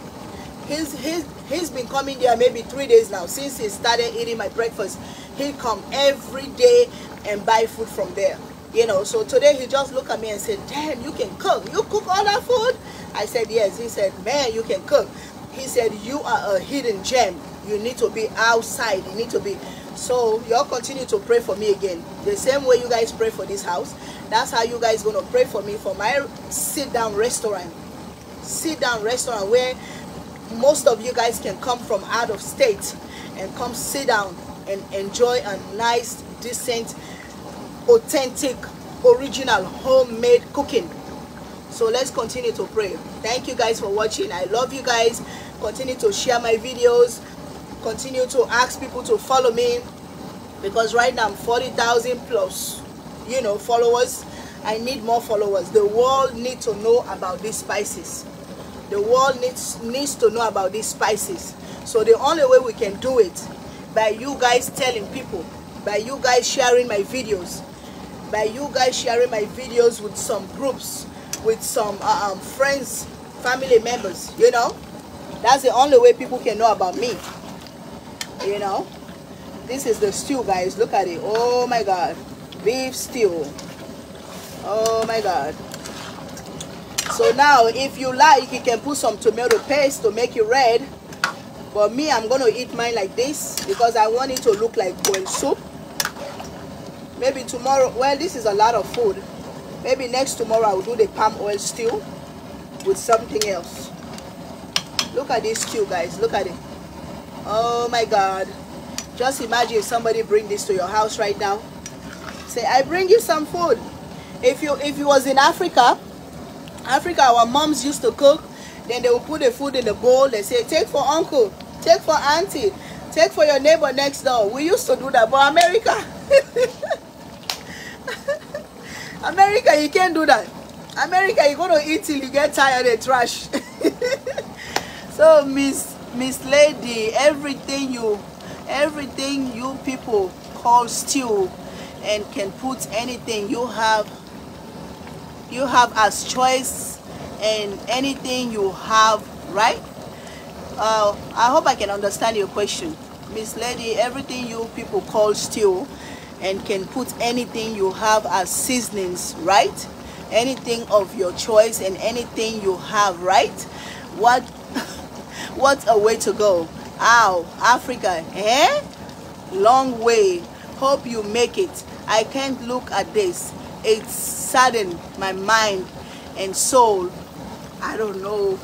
he's been coming there maybe 3 days now since he started eating my breakfast. He come every day and buy food from there, you know. So today he just looked at me and said, damn, you can cook. You cook all that food? I said, yes. He said, man, you can cook. He said, you are a hidden gem. You need to be outside. You need to be. So y'all continue to pray for me again. The same way you guys pray for this house, that's how you guys gonna pray for me for my sit-down restaurant. Sit-down restaurant where most of you guys can come from out of state and come sit down and enjoy a nice, decent, authentic, original, homemade cooking. So let's continue to pray. Thank you guys for watching. I love you guys. Continue to share my videos. Continue to ask people to follow me, because right now I'm 40,000 plus, you know, followers. I need more followers. The world needs to know about these spices. The world needs to know about these spices. So the only way we can do it, by you guys telling people, by you guys sharing my videos, by you guys sharing my videos with some groups, with some friends, family members, you know. That's the only way people can know about me. You know, this is the stew, guys. Look at it. Oh my god, beef stew. Oh my god. So now if you like, you can put some tomato paste to make it red, but me, I'm gonna eat mine like this because I want it to look like boiled soup. Maybe tomorrow, well, this is a lot of food. Maybe next tomorrow I'll do the palm oil stew with something else. Look at this stew, guys. Look at it. Oh my god, just imagine if somebody bring this to your house right now. Say, I bring you some food. If you was in Africa, our moms used to cook, then they will put the food in the bowl. They say, take for uncle, take for auntie, take for your neighbor next door. We used to do that. But America America, you can't do that. America, you're gonna eat till you get tired and trash. So Miss Lady, everything you people call stew and can put anything you have as choice, and anything you have, right? I hope I can understand your question, Miss Lady. Everything you people call stew and can put anything you have as seasonings, right? Anything of your choice and anything you have, right? What a way to go. Ow, Africa, eh? Long way. Hope you make it. I can't look at this. It saddened my mind and soul. I don't know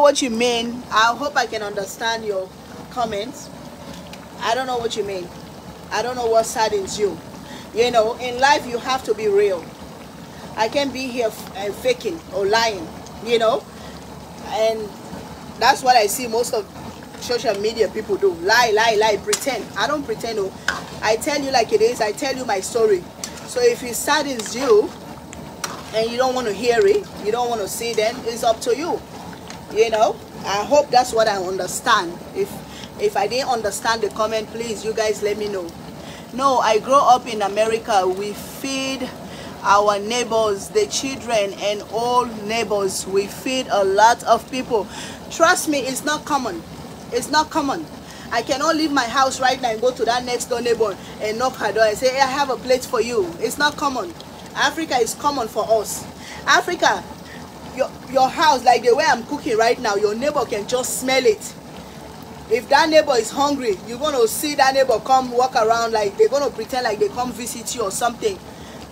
what you mean. I hope I can understand your comments. I don't know what you mean. I don't know what saddens you. You know, in life you have to be real. I can't be here faking or lying, you know? And that's what I see most of social media people do. Lie, lie, lie, pretend. I don't pretend. No. I tell you like it is. I tell you my story. So if it saddens you and you don't want to hear it, you don't want to see, then it's up to you. You know, I hope that's what I understand. If I didn't understand the comment, please, you guys let me know. No, I grew up in America. We feed our neighbors, the children and all neighbors. We feed a lot of people. Trust me, it's not common. It's not common. I cannot leave my house right now and go to that next door neighbor and knock her door and say, hey, I have a plate for you. It's not common. Africa is common for us. Africa, your house, like the way I'm cooking right now, your neighbor can just smell it. If that neighbor is hungry, you're going to see that neighbor come walk around like they're going to pretend like they come visit you or something.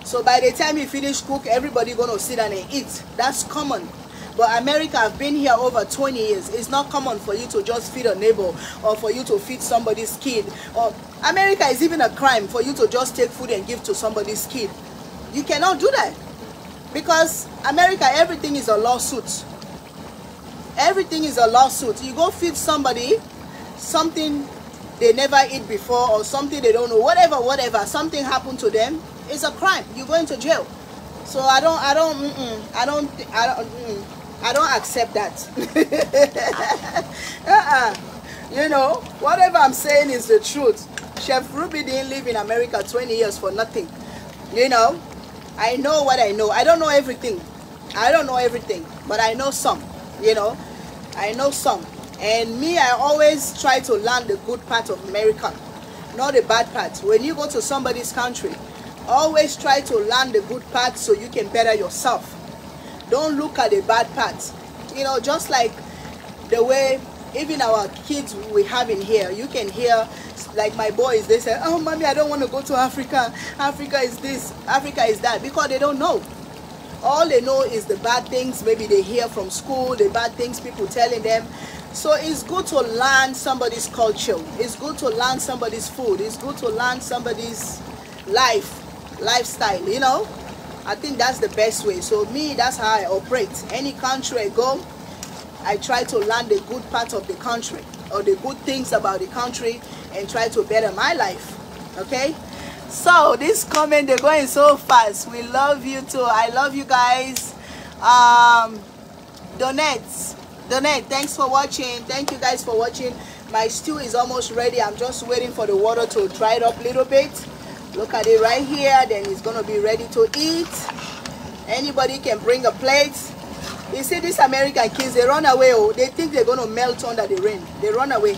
So by the time you finish cook, everybody going to sit down and eat. That's common. But America, I've been here over 20 years. It's not common for you to just feed a neighbor or for you to feed somebody's kid. Or America is even a crime for you to just take food and give to somebody's kid. You cannot do that. Because America, everything is a lawsuit. Everything is a lawsuit. You go feed somebody something they never eat before or something they don't know, whatever, something happened to them, it's a crime. You're going to jail. So I don't accept that. You know, whatever I'm saying is the truth. Chef Ruby didn't live in America 20 years for nothing. You know, I know what I know. I don't know everything. I don't know everything, but I know some, you know. I know some. And me, I always try to learn the good part of America, not the bad part. When you go to somebody's country, always try to learn the good part so you can better yourself. Don't look at the bad parts. You know, just like the way even our kids we have in here, you can hear, like my boys, they say, oh, mommy, I don't want to go to Africa. Africa is this, Africa is that, because they don't know. All they know is the bad things maybe they hear from school, the bad things people telling them. So it's good to learn somebody's culture. It's good to learn somebody's food. It's good to learn somebody's lifestyle, you know. I think that's the best way. So me, that's how I operate. Any country I go, I try to learn the good part of the country or the good things about the country and try to better my life. Okay, so this comment, they're going so fast. We love you too. I love you guys. Donate, thanks for watching. Thank you guys for watching. My stew is almost ready. I'm just waiting for the water to dry it up a little bit. Look at it right here, then it's gonna be ready to eat. Anybody can bring a plate. You see these American kids, they run away. Oh, they think they're gonna melt under the rain. They run away.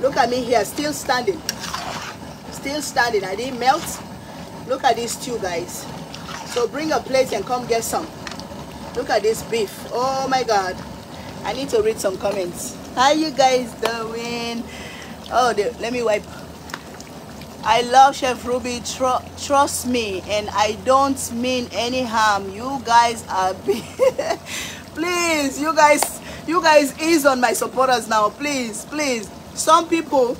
Look at me here, still standing. Still standing, I didn't melt. Look at these two guys. So bring a plate and come get some. Look at this beef, oh my God. I need to read some comments. How you guys doing? Oh, let me wipe. I love Chef Ruby, trust me, and I don't mean any harm. You guys are big. Please, you guys ease on my supporters now. Please, please. Some people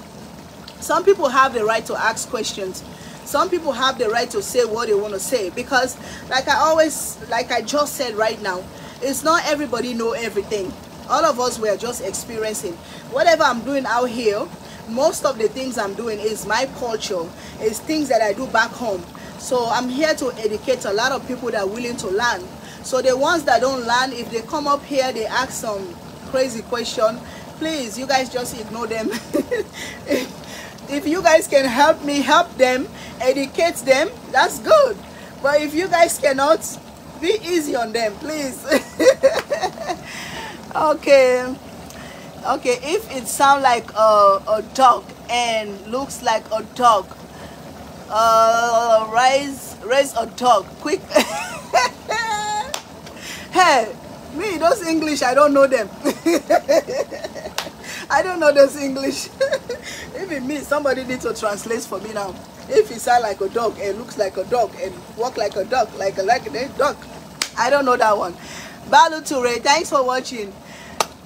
have the right to ask questions. Some people have the right to say what they want to say, because like I just said right now, it's not everybody know everything. All of us, we are just experiencing. Whatever I'm doing out here, most of the things I'm doing is my culture, is things that I do back home. So I'm here to educate a lot of people that are willing to learn. So the ones that don't learn, if they come up here, they ask some crazy question, please, you guys just ignore them. If you guys can help me, help them, educate them, that's good. But if you guys cannot, be easy on them, please. Okay, if it sounds like a dog and looks like a dog, raise a dog quick. Hey, me, those English, I don't know them. I don't know those English. Even me, somebody needs to translate for me now. If it sounds like a dog and looks like a dog and walk like a dog, like a dog, I don't know that one. Balu Toure, thanks for watching.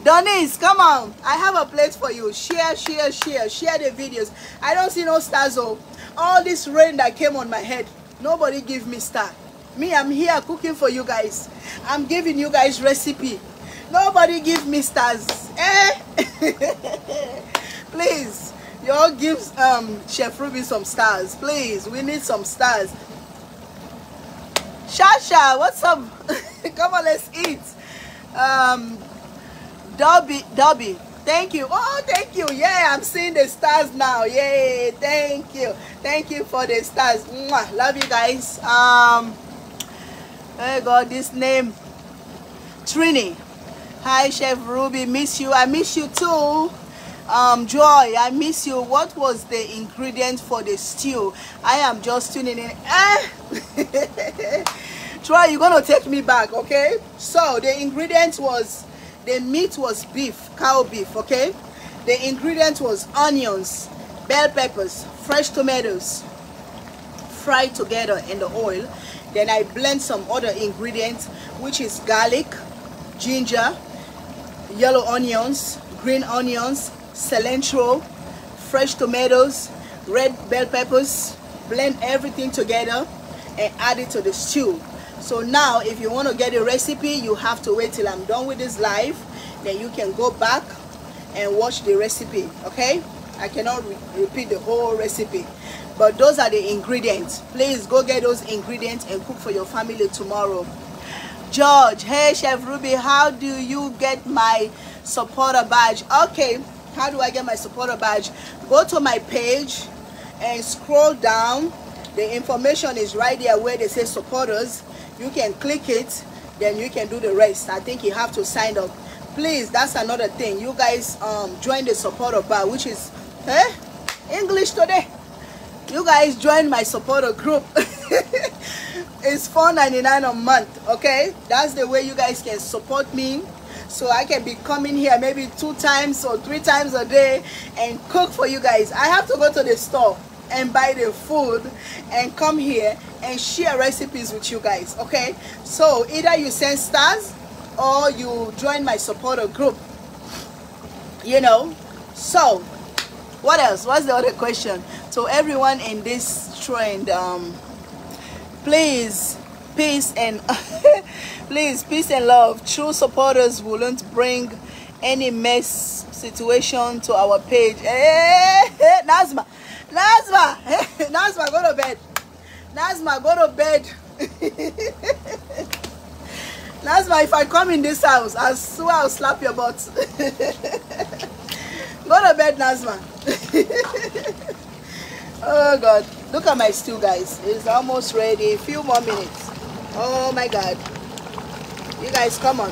Donis, come on, I have a plate for you. Share the videos. I don't see no stars. Oh, all this rain that came on my head, nobody give me star. Me, I'm here cooking for you guys. I'm giving you guys recipe. Nobody give me stars, eh? Please, y'all give Chef Ruby some stars, please. We need some stars. Shasha, what's up? Come on, let's eat. Dobby, thank you. Oh, thank you. Yeah, I'm seeing the stars now. Yay, thank you. Thank you for the stars. Mwah. Love you guys. Oh God, this name. Trini. Hi, Chef Ruby. Miss you. I miss you too. Joy, I miss you. What was the ingredient for the stew? I am just tuning in. Troy, you're going to take me back, okay? So, the ingredient was... the meat was beef, cow beef, okay? The ingredient was onions, bell peppers, fresh tomatoes, fried together in the oil. Then I blend some other ingredients, which is garlic, ginger, yellow onions, green onions, cilantro, fresh tomatoes, red bell peppers. Blend everything together and add it to the stew. So now, if you want to get a recipe, you have to wait till I'm done with this live. Then you can go back and watch the recipe, okay? I cannot repeat the whole recipe. But those are the ingredients. Please go get those ingredients and cook for your family tomorrow. George, hey, Chef Ruby, how do you get my supporter badge? Okay, How do I get my supporter badge? Go to my page and scroll down. The information is right there where they say supporters. You can click it, then you can do the rest. I think you have to sign up. Please, that's another thing. You guys join the supporter bar, which is English today. You guys join my supporter group. It's $4.99 a month, okay? That's the way you guys can support me. So I can be coming here maybe 2 times or 3 times a day and cook for you guys. I have to go to the store and buy the food and come here and share recipes with you guys, okay? So either you send stars or you join my supporter group, you know. So what else? What's the other question? So everyone in this trend, please, peace and please, peace and love. True supporters wouldn't bring any mess situation to our page. Hey, Nazma, Nazma, hey, Nazma, go to bed. Nazma, go to bed. Nazma, if I come in this house, I swear I'll slap your butt. Go to bed, Nazma. Oh God, look at my stew, guys. It's almost ready. A few more minutes. Oh my God. You guys, come on.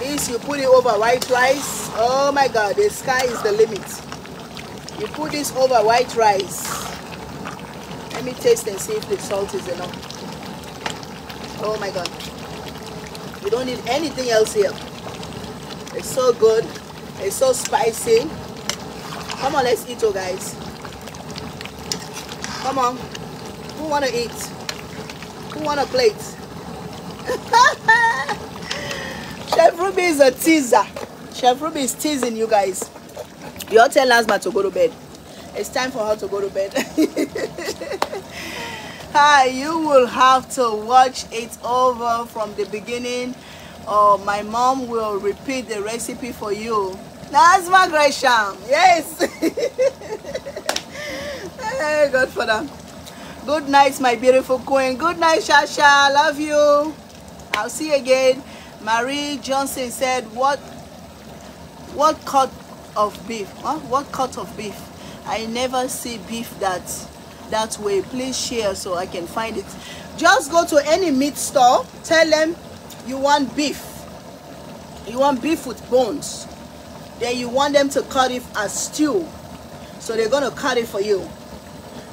This, you put it over white rice. Oh my God, the sky is the limit. You put this over white rice. Let me taste and see if the salt is enough. Oh my God. You don't need anything else here. It's so good. It's so spicy. Come on, let's eat, oh guys. Come on. Who wanna eat? Who want a plate? Chef Ruby is a teaser. Chef Ruby is teasing you guys. You all tell Nazma to go to bed. It's time for her to go to bed. Hi, you will have to watch it over from the beginning or my mom will repeat the recipe for you. Nazma Gresham, yes. Hey, Godfather. Good night, my beautiful queen. Good night, Shasha. Love you. I'll see you again. Marie Johnson said, what cut of beef? Huh? What cut of beef? I never see beef that way. Please share so I can find it. Just go to any meat store. Tell them you want beef. You want beef with bones. Then you want them to cut it as stew. So they're going to cut it for you.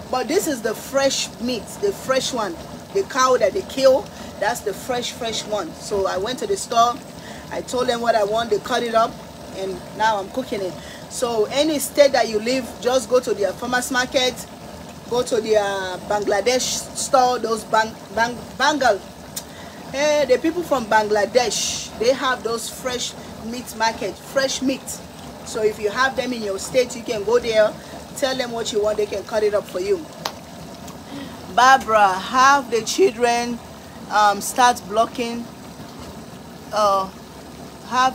But this is the fresh meat, the fresh one. The cow that they kill, that's the fresh one. So I went to the store, I told them what I want, they cut it up, and now I'm cooking it. So any state that you live, just go to their farmers market, go to their Bangladesh store, those Bangal. Hey, the people from Bangladesh, they have those fresh meat market, fresh meat. So if you have them in your state, you can go there. Tell them what you want, they can cut it up for you. Barbara, have the children have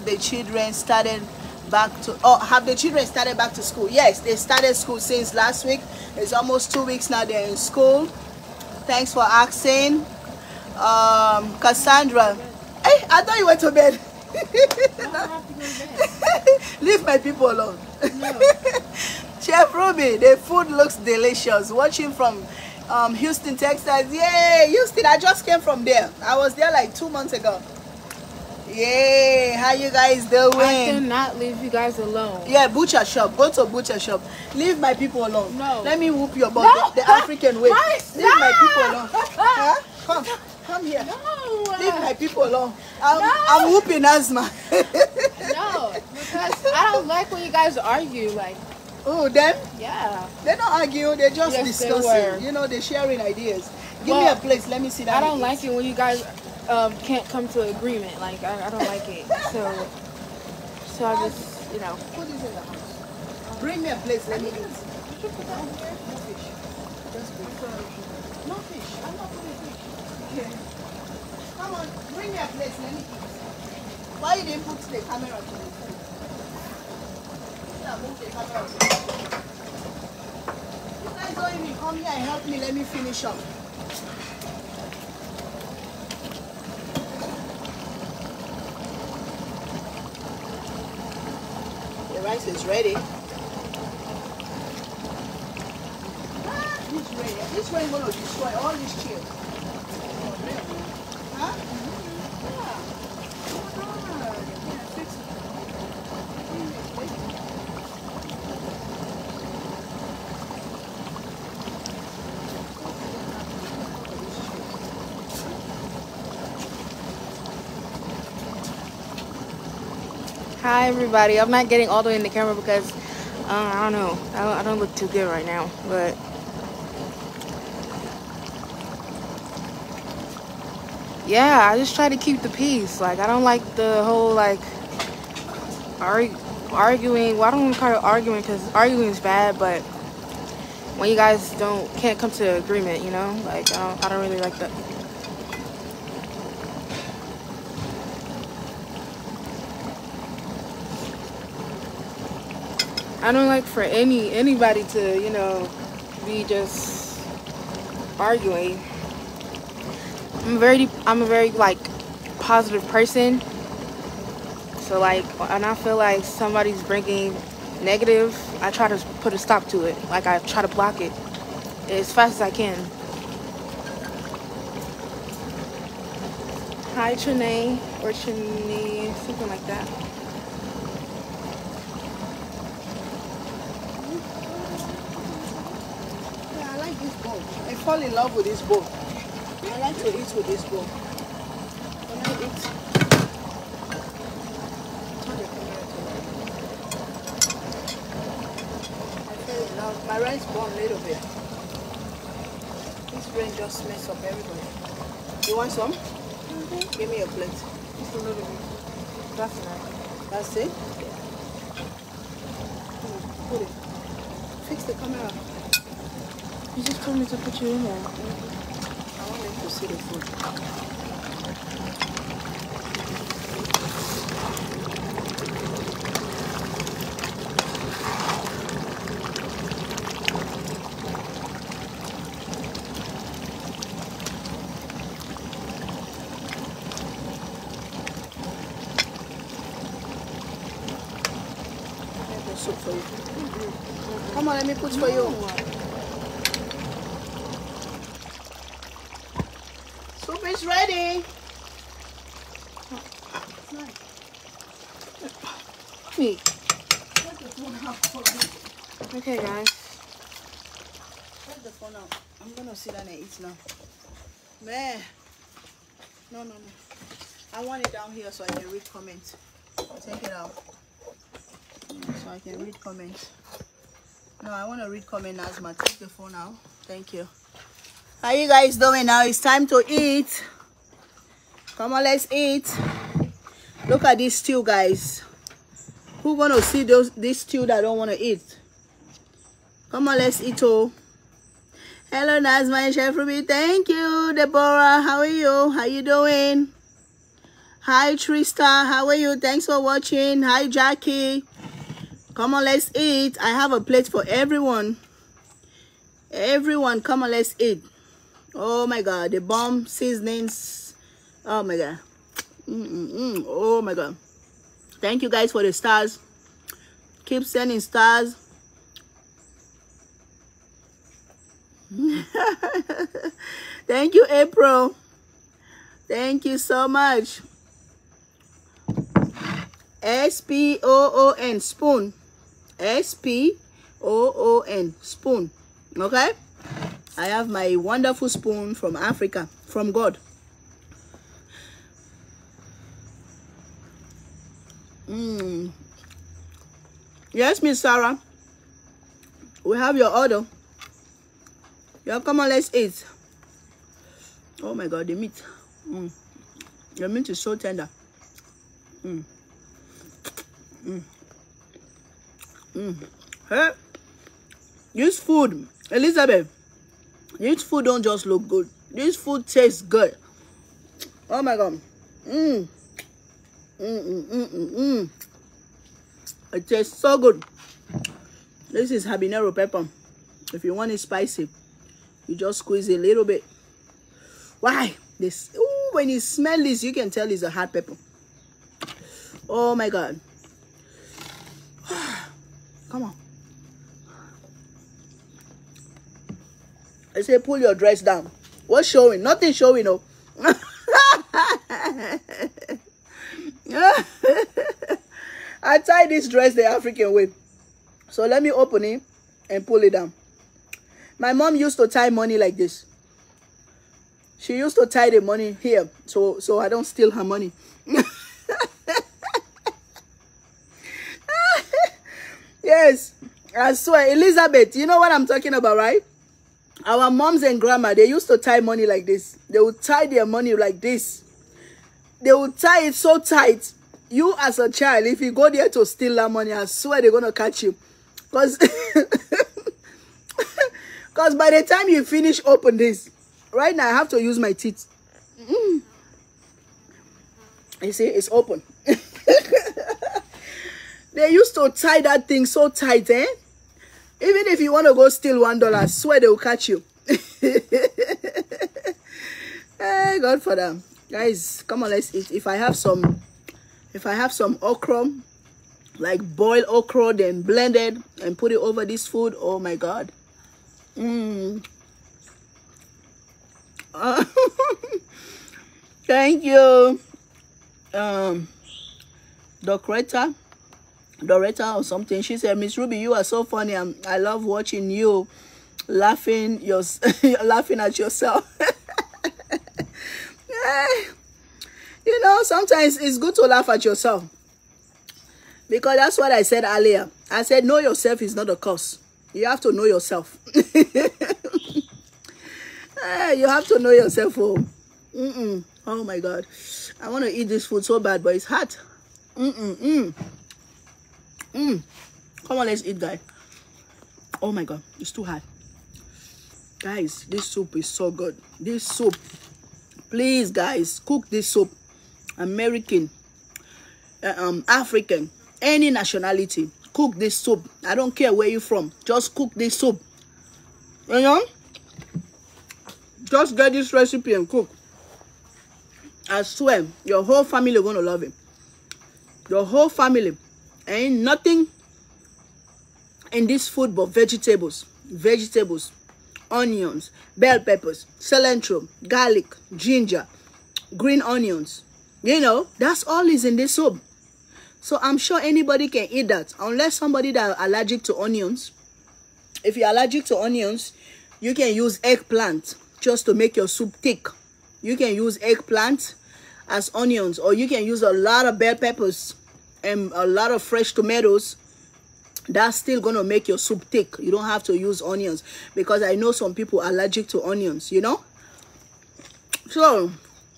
the children started back to school? Yes, they started school since last week. It's almost 2 weeks now they're in school. Thanks for asking. Cassandra, hey, I thought you went to bed. Leave my people alone. No. Chef Ruby, the food looks delicious. Watching from Houston, Texas. Yay, Houston, I just came from there. I was there like 2 months ago. Yay, how you guys doing? I cannot leave you guys alone. Yeah, butcher shop. Go to butcher shop. Leave my people alone. No. Let me whoop your butt. No. The African way. No. Leave my people alone. Huh? Come here. No. Leave my people alone. I'm whooping asthma. No, because I don't like when you guys argue like. Oh, them? Yeah. They don't argue. They just discussing. You know, they're sharing ideas. Give me a place. Let me see that. I don't like it when you guys can't come to an agreement. Like, I don't like it. So I just, you know. Put this in the house. Bring me a place. Let me eat. Did you put down here? No fish. Just bring fish. No fish. I'm not putting fish. Okay. Come on. Bring me a place. Let me eat. Why you didn't put the camera to the You guys don't even come here and help me. Let me finish up. The rice is ready. It's ready. This way I'm going to destroy all these chips. Huh? Hi everybody, I'm not getting all the way in the camera because I don't know, I don't look too good right now, but yeah, I just try to keep the peace. Like, I don't like the whole like arguing. Well, I don't want to call it arguing because arguing is bad, but when you guys can't come to agreement, you know, like I don't really like that. I don't like for anybody to, you know, be just arguing. I'm a very like positive person. So like, and I feel like somebody's bringing negative, I try to put a stop to it. Like, I try to block it as fast as I can. Hi Trinae or Trinae, something like that. I fall in love with this bowl. I like to eat with this bowl. When I eat, I fell in love. My rice burned a little bit. This brain just messed up everybody. You want some? Mm-hmm. Give me a plate. Just a little bit. That's nice. That's it? Yeah. Put it. Fix the camera. You just told me to put you in there. Mm-hmm. I want them to see the food. I have the soup for you. Mm-hmm. Come on, let me put for you. It's ready. It's nice. Okay, guys. Take the phone out. I'm gonna sit down and eat now. Man, no. I want it down here so I can read comments. Take it out so I can read comments. No, I want to read comments, Nazma. Take the phone out. Thank you. How you guys doing now? It's time to eat. Come on, let's eat. Look at this stew, guys. Who gonna see this stew that don't wanna eat? Come on, let's eat all. Hello, Nazma and Chef Ruby. Thank you, Deborah. How are you? How you doing? Hi, Trista. How are you? Thanks for watching. Hi, Jackie. Come on, let's eat. I have a plate for everyone. Everyone, come on, let's eat. Oh my god, the bomb seasonings. Oh my god. Oh my god. Thank you guys for the stars. Keep sending stars. Thank you, April. Thank you so much. SPOON spoon. SPOON spoon. Okay? I have my wonderful spoon from Africa, from God. Yes, Miss Sarah. We have your order. Yeah, come on, let's eat. Oh my God, the meat. The meat is so tender. Hey, this food, Elizabeth. This food don't just look good. This food tastes good. Oh my god. It tastes so good. This is habanero pepper. If you want it spicy, you just squeeze a little bit. Why? This, ooh, when you smell this, you can tell it's a hot pepper. Oh my god. Come on. I say pull your dress down. What's showing? Nothing showing, no. I tie this dress the African way. So let me open it and pull it down. My mom used to tie money like this. She used to tie the money here, so I don't steal her money. Yes, I swear, Elizabeth, you know what I'm talking about, right? Our moms and grandma, they used to tie money like this. They would tie their money like this. They would tie it so tight. You as a child, if you go there to steal that money, I swear they're going to catch you. Because by the time you finish open this, right now I have to use my teeth. Mm. You see, it's open. They used to tie that thing so tight, eh? Even if you want to go steal $1, I swear they will catch you. Hey, God for them. Guys, come on, let's eat. If I have some okra, like boiled okra, then blend it and put it over this food, oh my God. Mm. Thank you. Doretta or something, she said, Miss Ruby, you are so funny. I love watching you laughing, you're laughing at yourself. You know, sometimes it's good to laugh at yourself, because that's what I said earlier. I said, know yourself is not a curse. You have to know yourself. You have to know yourself. Oh, mm-mm. Oh my God, I want to eat this food so bad, but it's hot. Mm-mm-mm. Mm. Come on, let's eat, guys. Oh my God, it's too hot. Guys, this soup is so good. This soup, please, guys, cook this soup. American, African, any nationality, cook this soup. I don't care where you're from. Just cook this soup. You know? Just get this recipe and cook. I swear, your whole family is going to love it. Your whole family. Ain't nothing in this food but vegetables. Vegetables, onions, bell peppers, cilantro, garlic, ginger, green onions. You know, that's all is in this soup. So I'm sure anybody can eat that, unless somebody that are allergic to onions. If you're allergic to onions, you can use eggplant just to make your soup thick. You can use eggplant as onions, or you can use a lot of bell peppers and a lot of fresh tomatoes. That's still gonna make your soup thick. You don't have to use onions, because I know some people are allergic to onions, you know. So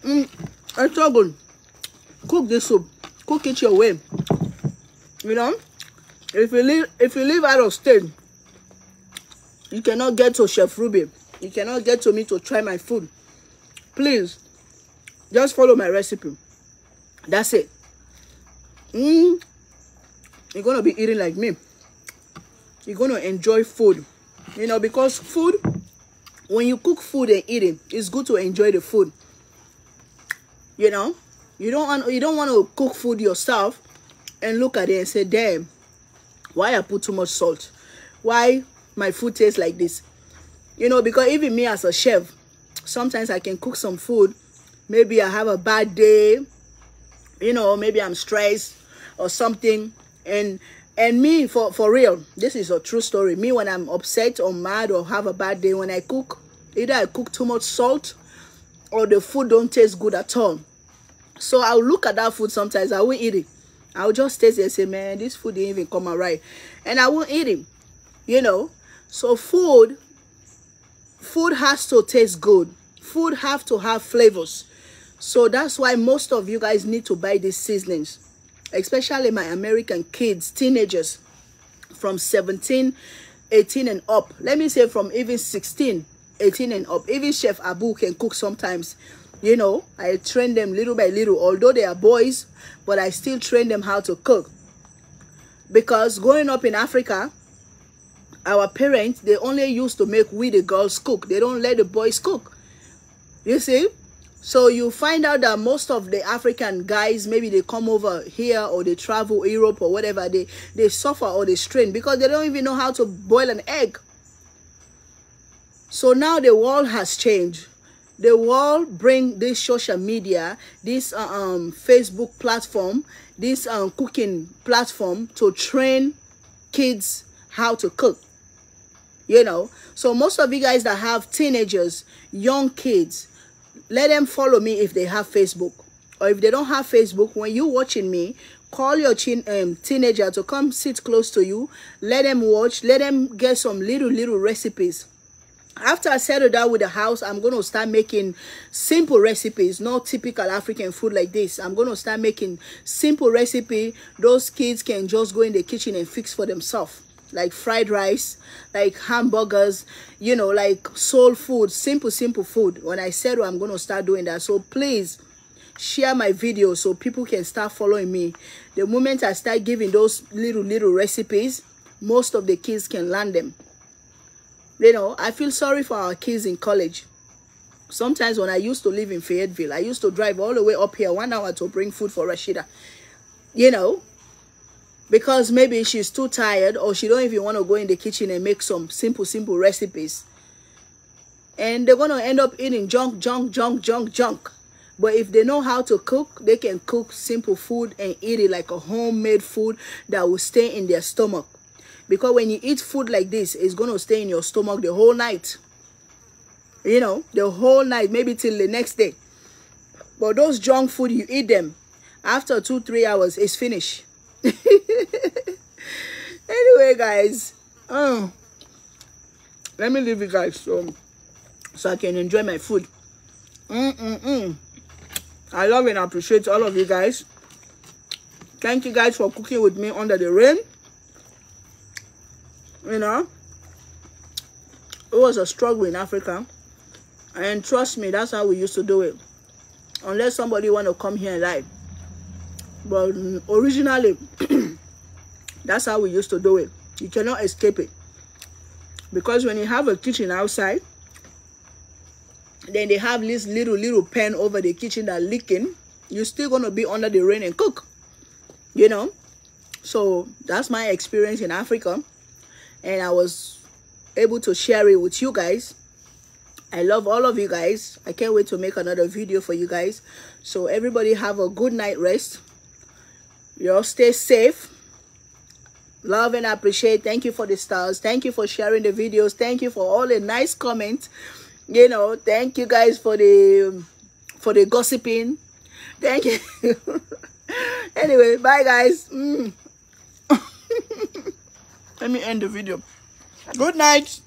it's so good. Cook this soup. Cook it your way, you know. If you live out of state, you cannot get to Chef Ruby, you cannot get to me to try my food. Please just follow my recipe. That's it. Mm. You're going to be eating like me. You're going to enjoy food. You know, because food, when you cook food and eat it, it's good to enjoy the food. You know, you don't want to cook food yourself and look at it and say, damn, why I put too much salt? Why my food tastes like this? You know, because even me as a chef, sometimes I can cook some food. Maybe I have a bad day. You know, maybe I'm stressed or something, and me, for real, this is a true story. Me, when I'm upset or mad or have a bad day, when I cook, either I cook too much salt or the food don't taste good at all. So I'll look at that food sometimes. I will eat it. I'll just taste it and say, man, this food didn't even come out right, and I won't eat it. You know, so food has to taste good. Food have to have flavors. So that's why most of you guys need to buy these seasonings, especially my American kids, teenagers from 17, 18 and up. Let me say from even 16, 18 and up. Even Chef Abu can cook sometimes. You know, I train them little by little, although they are boys, but I still train them how to cook. Because growing up in Africa, our parents, they only used to make we the girls cook. They don't let the boys cook. You see? So you find out that most of the African guys, maybe they come over here or they travel Europe or whatever, they suffer or they strain because they don't even know how to boil an egg. So now the world has changed. The world bring this social media, this Facebook platform, this cooking platform to train kids how to cook. You know, so most of you guys that have teenagers, young kids, let them follow me if they have Facebook. Or if they don't have Facebook, when you're watching me, call your teenager to come sit close to you. Let them watch. Let them get some little recipes. After I settle down with the house, I'm going to start making simple recipes, not typical African food like this. I'm going to start making simple recipe. Those kids can just go in the kitchen and fix for themselves. Like fried rice, like hamburgers, you know, like soul food, simple food. When I said, I'm going to start doing that. So please share my video so people can start following me. The moment I start giving those little recipes, most of the kids can learn them. You know, I feel sorry for our kids in college. Sometimes when I used to live in Fayetteville, I used to drive all the way up here 1 hour to bring food for Rashida, you know, because maybe she's too tired or she don't even want to go in the kitchen and make some simple recipes. And they're going to end up eating junk. But if they know how to cook, they can cook simple food and eat it like a homemade food that will stay in their stomach. Because when you eat food like this, it's going to stay in your stomach the whole night. You know, the whole night, maybe till the next day. But those junk food, you eat them. After 2-3 hours, it's finished. Anyway, guys, let me leave you guys so I can enjoy my food. I love and appreciate all of you guys. Thank you guys for cooking with me under the rain. You know, it was a struggle in Africa, and trust me, that's how we used to do it, unless somebody want to come here and lie. But originally, that's how we used to do it. You cannot escape it, because when you have a kitchen outside, then they have this little pan over the kitchen that leaking, you're still going to be under the rain and cook, you know. So that's my experience in Africa, and I was able to share it with you guys. I love all of you guys. I can't wait to make another video for you guys. So everybody have a good night rest. Y'all stay safe. Love and appreciate. Thank you for the stars. Thank you for sharing the videos. Thank you for all the nice comments. You know, thank you guys for the gossiping. Thank you. Anyway, bye guys. Let me end the video. Good night.